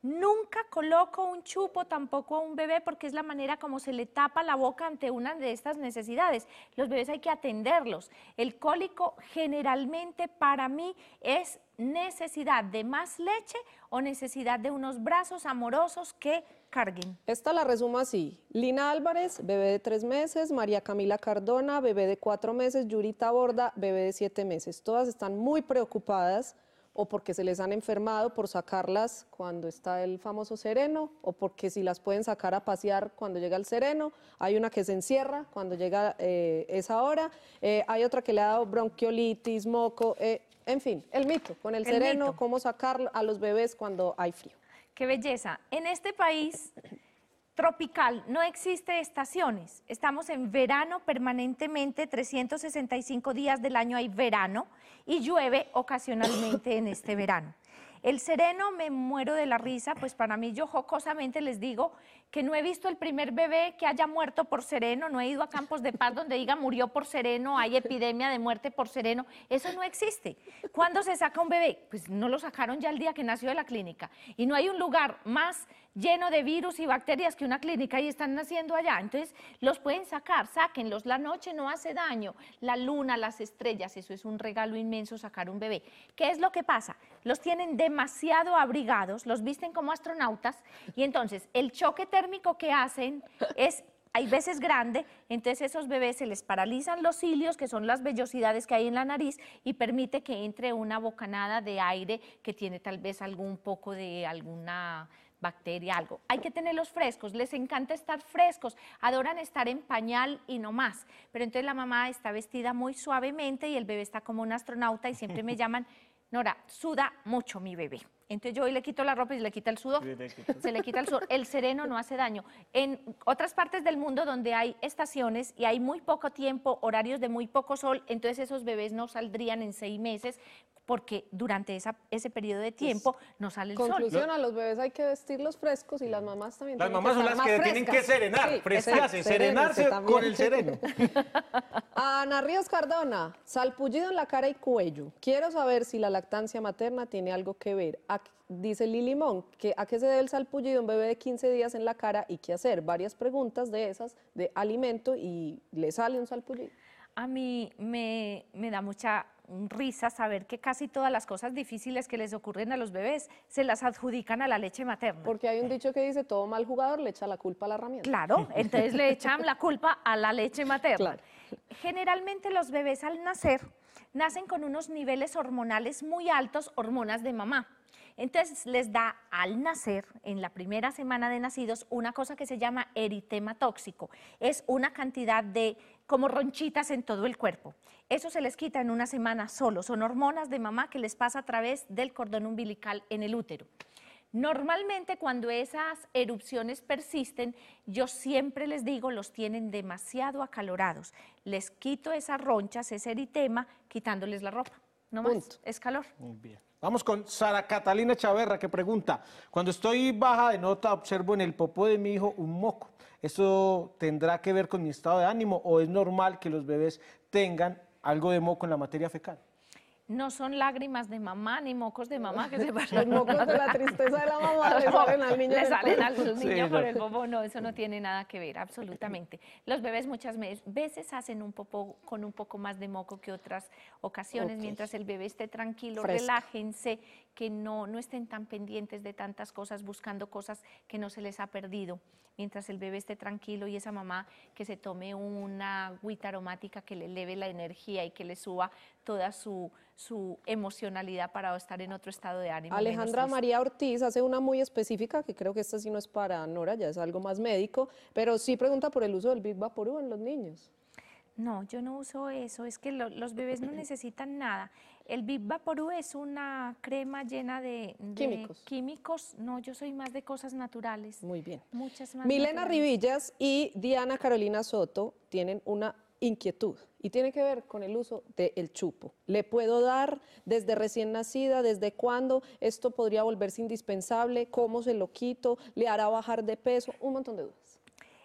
Nunca coloco un chupo tampoco a un bebé porque es la manera como se le tapa la boca ante una de estas necesidades. Los bebés hay que atenderlos. El cólico generalmente para mí es necesidad de más leche o necesidad de unos brazos amorosos que carguen. Esta la resumo así. Lina Álvarez, bebé de tres meses, María Camila Cardona, bebé de cuatro meses, Yurita Borda, bebé de siete meses. Todas están muy preocupadas o porque se les han enfermado por sacarlas cuando está el famoso sereno, o porque si las pueden sacar a pasear cuando llega el sereno. Hay una que se encierra cuando llega eh, esa hora, eh, hay otra que le ha dado bronquiolitis, moco, eh, en fin, el mito, con el, el sereno, mito. Cómo sacar a los bebés cuando hay frío. ¡Qué belleza! En este país tropical no existe estaciones, estamos en verano permanentemente, trescientos sesenta y cinco días del año hay verano y llueve ocasionalmente en este verano. El sereno, me muero de la risa, pues para mí, yo jocosamente les digo que no he visto el primer bebé que haya muerto por sereno, no he ido a campos de paz donde diga murió por sereno, hay epidemia de muerte por sereno, eso no existe. ¿Cuándo se saca un bebé? Pues no lo sacaron ya el día que nació de la clínica, y no hay un lugar más lleno de virus y bacterias que una clínica y están naciendo allá, entonces los pueden sacar, sáquenlos, la noche no hace daño, la luna, las estrellas, eso es un regalo inmenso sacar un bebé. ¿Qué es lo que pasa? Los tienen demasiado abrigados, los visten como astronautas y entonces el choque térmico que hacen es, hay veces grande, entonces a esos bebés se les paralizan los cilios, que son las vellosidades que hay en la nariz, y permite que entre una bocanada de aire que tiene tal vez algún poco de alguna bacteria, algo. Hay que tenerlos frescos, les encanta estar frescos, adoran estar en pañal y no más. Pero entonces la mamá está vestida muy suavemente y el bebé está como un astronauta y siempre me llaman, Nora, suda mucho mi bebé. Entonces yo hoy le quito la ropa y le quita el sudor. Se le quita el sudor. El sereno no hace daño. En otras partes del mundo donde hay estaciones y hay muy poco tiempo, horarios de muy poco sol, entonces esos bebés no saldrían en seis meses porque durante esa, ese periodo de tiempo pues, no sale el conclusión, sol. Conclusión, a los bebés hay que vestirlos frescos y las mamás también. Las mamás son las que tienen que serenar, sí, frescarse, serenarse con el sereno. Ana Ríos Cardona, salpullido en la cara y cuello. Quiero saber si la lactancia materna tiene algo que ver. Aquí, dice Lilimón, que ¿a qué se debe el salpullido un bebé de quince días en la cara y qué hacer? Varias preguntas de esas de alimento y le sale un salpullido. A mí me, me da mucha risa saber que casi todas las cosas difíciles que les ocurren a los bebés se las adjudican a la leche materna. Porque hay un dicho que dice, todo mal jugador le echa la culpa a la herramienta. Claro, entonces le echan la culpa a la leche materna. Claro. Generalmente los bebés al nacer, nacen con unos niveles hormonales muy altos, hormonas de mamá. Entonces les da al nacer, en la primera semana de nacidos, una cosa que se llama eritema tóxico. Es una cantidad de como ronchitas en todo el cuerpo. Eso se les quita en una semana solo. Son hormonas de mamá que les pasa a través del cordón umbilical en el útero. Normalmente cuando esas erupciones persisten, yo siempre les digo, los tienen demasiado acalorados. Les quito esas ronchas, ese eritema, quitándoles la ropa. No más, es calor. Muy bien. Vamos con Sara Catalina Chaverra, que pregunta, cuando estoy baja de nota observo en el popó de mi hijo un moco. ¿Esto tendrá que ver con mi estado de ánimo o es normal que los bebés tengan algo de moco en la materia fecal? No son lágrimas de mamá ni mocos de mamá que se pasan. Los mocos de la tristeza de la mamá le salen al niño. Le salen al niño sí, por no. el popó. No, eso no tiene nada que ver, absolutamente. Los bebés muchas veces hacen un popó con un poco más de moco que otras ocasiones. Okay. Mientras el bebé esté tranquilo, fresco. Relájense, que no, no estén tan pendientes de tantas cosas, buscando cosas que no se les ha perdido. Mientras el bebé esté tranquilo y esa mamá que se tome una agüita aromática que le eleve la energía y que le suba toda su, su emocionalidad para estar en otro estado de ánimo. Alejandra María Ortiz hace una muy específica, que creo que esta sí no es para Nora, ya es algo más médico, pero sí pregunta por el uso del Big Vaporú en los niños. No, yo no uso eso, es que lo, los bebés no necesitan nada. El Big Vaporú es una crema llena de, de químicos. químicos. No, yo soy más de cosas naturales. Muy bien. Muchas más. Milena naturales. Rivillas y Diana Carolina Soto tienen una inquietud y tiene que ver con el uso del chupo. ¿Le puedo dar desde recién nacida? ¿Desde cuándo? ¿Esto podría volverse indispensable? ¿Cómo se lo quito? ¿Le hará bajar de peso? Un montón de dudas.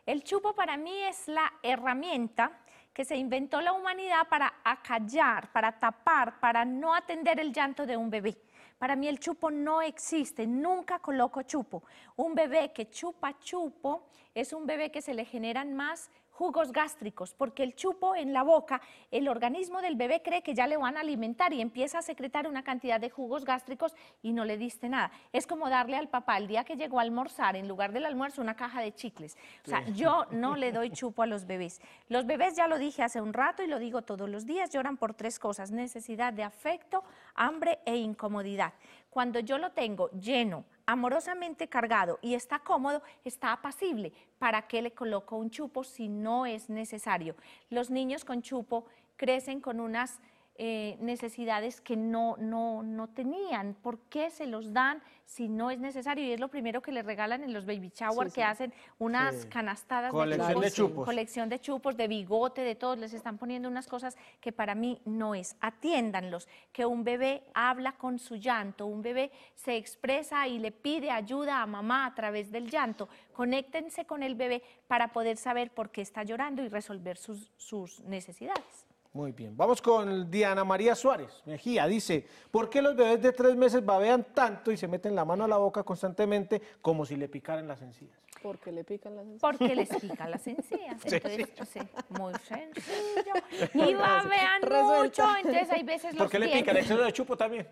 El chupo para mí es la herramienta que se inventó la humanidad para acallar, para tapar, para no atender el llanto de un bebé. Para mí el chupo no existe, nunca coloco chupo. Un bebé que chupa chupo es un bebé que se le generan más jugos gástricos, porque el chupo en la boca, el organismo del bebé cree que ya le van a alimentar y empieza a secretar una cantidad de jugos gástricos y no le diste nada. Es como darle al papá el día que llegó a almorzar, en lugar del almuerzo, una caja de chicles. O sea, yo no le doy chupo a los bebés. Los bebés, ya lo dije hace un rato y lo digo todos los días, lloran por tres cosas, necesidad de afecto, hambre e incomodidad. Cuando yo lo tengo lleno, amorosamente cargado y está cómodo, está apacible. ¿Para qué le coloco un chupo si no es necesario? Los niños con chupo crecen con unas eh, necesidades que no, no, no tenían. ¿Por qué se los dan si no es necesario? Y es lo primero que les regalan en los baby shower, sí, que sí. hacen unas sí. canastadas colección de, chupos, de chupos. Colección de chupos, de bigote, de todos. Les están poniendo unas cosas que para mí no es. Atiéndanlos, que un bebé habla con su llanto, un bebé se expresa y le pide ayuda a mamá a través del llanto. Conéctense con el bebé para poder saber por qué está llorando y resolver sus, sus necesidades. Muy bien, vamos con Diana María Suárez Mejía, dice, ¿por qué los bebés de tres meses babean tanto y se meten la mano a la boca constantemente como si le picaran las encías? ¿Por qué le pican las encías? Porque les pican las encías, entonces, sí, sí. Sí, muy sencillo, y babean resuelta. Mucho, entonces hay veces los ¿Por qué le pican? ¿El exceso de chupo también?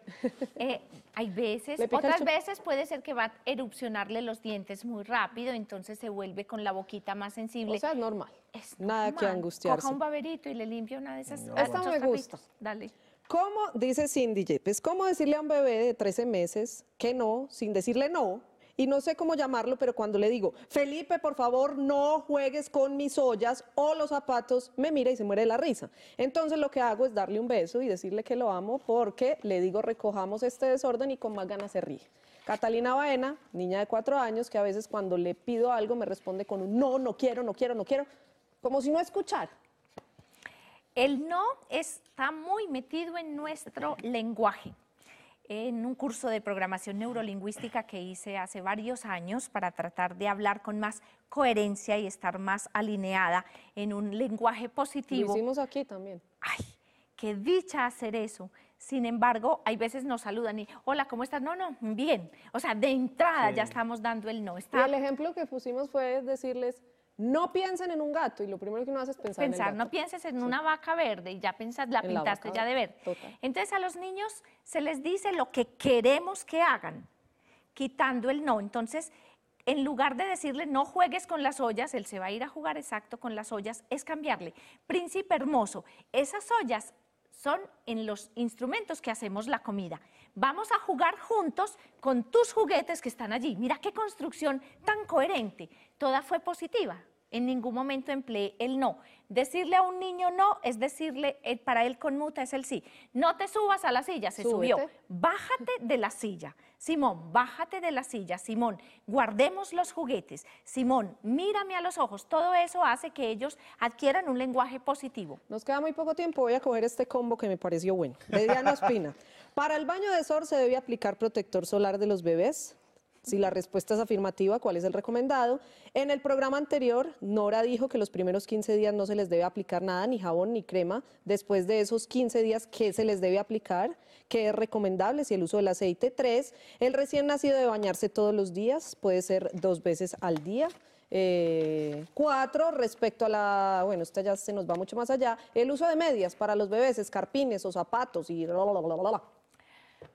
Eh, hay veces, otras veces puede ser que va a erupcionarle los dientes muy rápido, entonces se vuelve con la boquita más sensible. O sea, es normal. Es nada normal. Que angustiarse. Coja un baberito y le limpia una de esas. No, esta me gusta. Dale. ¿Cómo, dice Cindy Yepes, cómo decirle a un bebé de trece meses que no, sin decirle no, y no sé cómo llamarlo, pero cuando le digo, Felipe, por favor, no juegues con mis ollas o los zapatos, me mira y se muere de la risa. Entonces lo que hago es darle un beso y decirle que lo amo porque le digo, recojamos este desorden y con más ganas se ríe. Catalina Baena, niña de cuatro años, que a veces cuando le pido algo me responde con un no, no quiero, no quiero, no quiero, como si no escuchara. El no está muy metido en nuestro lenguaje. En un curso de programación neurolingüística que hice hace varios años para tratar de hablar con más coherencia y estar más alineada en un lenguaje positivo. Lo hicimos aquí también. ¡Ay, qué dicha hacer eso! Sin embargo, hay veces nos saludan y, hola, ¿cómo estás? No, no, bien. O sea, de entrada sí. Ya estamos dando el no. Está... Y el ejemplo que pusimos fue decirles... No piensen en un gato, y lo primero que uno hace es pensar, pensar en el gato. Pensar, no pienses en sí. Una vaca verde, y ya pensás, la en pintaste la ya de verde. Total. Entonces a los niños se les dice lo que queremos que hagan, quitando el no. Entonces, en lugar de decirle no juegues con las ollas, él se va a ir a jugar exacto con las ollas, es cambiarle. Príncipe hermoso, esas ollas son en los instrumentos que hacemos la comida. Vamos a jugar juntos con tus juguetes que están allí. Mira qué construcción tan coherente. Toda fue positiva. En ningún momento empleé el no. Decirle a un niño no es decirle, eh, para él conmuta es el sí. No te subas a la silla, se Súbete. Subió. Bájate de la silla. Simón, bájate de la silla. Simón, guardemos los juguetes. Simón, mírame a los ojos. Todo eso hace que ellos adquieran un lenguaje positivo. Nos queda muy poco tiempo. Voy a coger este combo que me pareció bueno. De Diana Espina. Para el baño de sol, ¿se debe aplicar protector solar de los bebés? Si la respuesta es afirmativa, ¿cuál es el recomendado? En el programa anterior, Nora dijo que los primeros quince días no se les debe aplicar nada, ni jabón, ni crema. Después de esos quince días, ¿qué se les debe aplicar? ¿Qué es recomendable? Si el uso del aceite. Tres, el recién nacido debe bañarse todos los días, puede ser dos veces al día. Eh, cuatro, respecto a la... Bueno, esta ya se nos va mucho más allá. El uso de medias para los bebés, escarpines o zapatos y... Bla, bla, bla, bla, bla.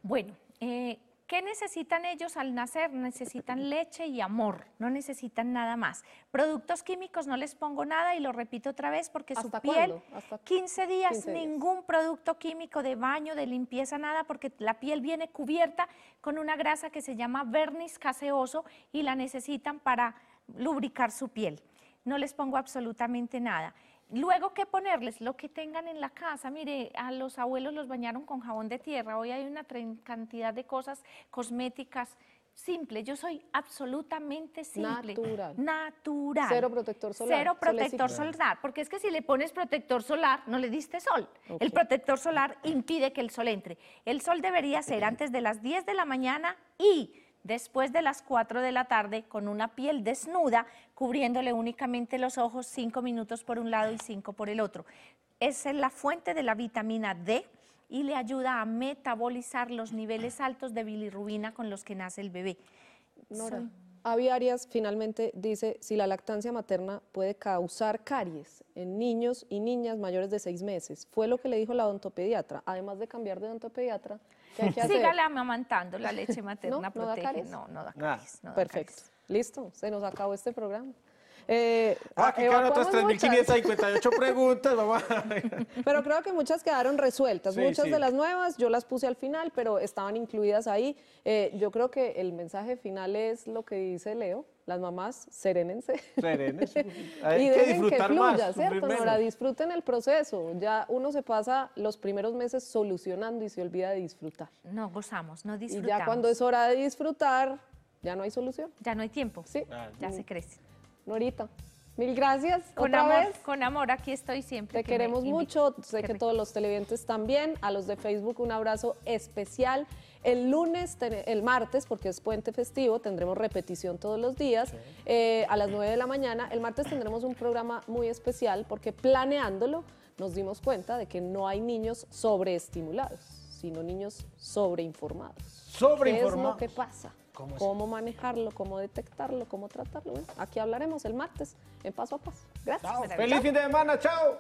Bueno, eh... ¿qué necesitan ellos al nacer? Necesitan leche y amor, no necesitan nada más. Productos químicos no les pongo nada y lo repito otra vez porque su piel, quince días, ningún producto químico de baño, de limpieza, nada, porque la piel viene cubierta con una grasa que se llama verniz caseoso y la necesitan para lubricar su piel. No les pongo absolutamente nada. Luego, ¿qué ponerles? Lo que tengan en la casa. Mire, a los abuelos los bañaron con jabón de tierra. Hoy hay una cantidad de cosas cosméticas simples. Yo soy absolutamente simple. Natural. Natural. Cero protector solar. Cero protector solar. Porque es que si le pones protector solar, no le diste sol. Okay. El protector solar impide que el sol entre. El sol debería ser antes de las diez de la mañana y... después de las cuatro de la tarde, con una piel desnuda, cubriéndole únicamente los ojos, cinco minutos por un lado y cinco por el otro. Esa es la fuente de la vitamina D y le ayuda a metabolizar los niveles altos de bilirrubina con los que nace el bebé. Nora, Soy... Aviarias finalmente dice, si la lactancia materna puede causar caries en niños y niñas mayores de seis meses. Fue lo que le dijo la odontopediatra, además de cambiar de odontopediatra. Sígale amamantando la leche materna. ¿No? ¿No protege. No, no da caries. Nah. No da Perfecto. Caries. Listo, se nos acabó este programa. Eh, ah, que quedaron otras tres mil quinientas cincuenta y ocho preguntas, mamá. Pero creo que muchas quedaron resueltas. Sí, muchas sí. de las nuevas, yo las puse al final, pero estaban incluidas ahí. Eh, yo creo que el mensaje final es lo que dice Leo. Las mamás, serénense. Serénense. Hay y que disfrutar que fluya, más. ¿Cierto? Ahora disfruten el proceso. Ya uno se pasa los primeros meses solucionando y se olvida de disfrutar. No gozamos, no disfrutamos. Y ya cuando es hora de disfrutar, ya no hay solución. Ya no hay tiempo. Sí. Ah, ya no. Se crece. Norita, mil gracias. Con otra amor, vez. Con amor, aquí estoy siempre. Te que queremos mucho, sé que todos los televidentes también. A los de Facebook un abrazo especial. El lunes, el martes, porque es puente festivo, tendremos repetición todos los días, sí. eh, a las nueve de la mañana. El martes tendremos un programa muy especial porque planeándolo nos dimos cuenta de que no hay niños sobreestimulados, sino niños sobreinformados. Sobreinformados. ¿Qué es lo que pasa? ¿Cómo, cómo manejarlo, cómo detectarlo, cómo tratarlo? Bueno, aquí hablaremos el martes en Paso a Paso. Gracias. Chao. Feliz fin de semana, chao.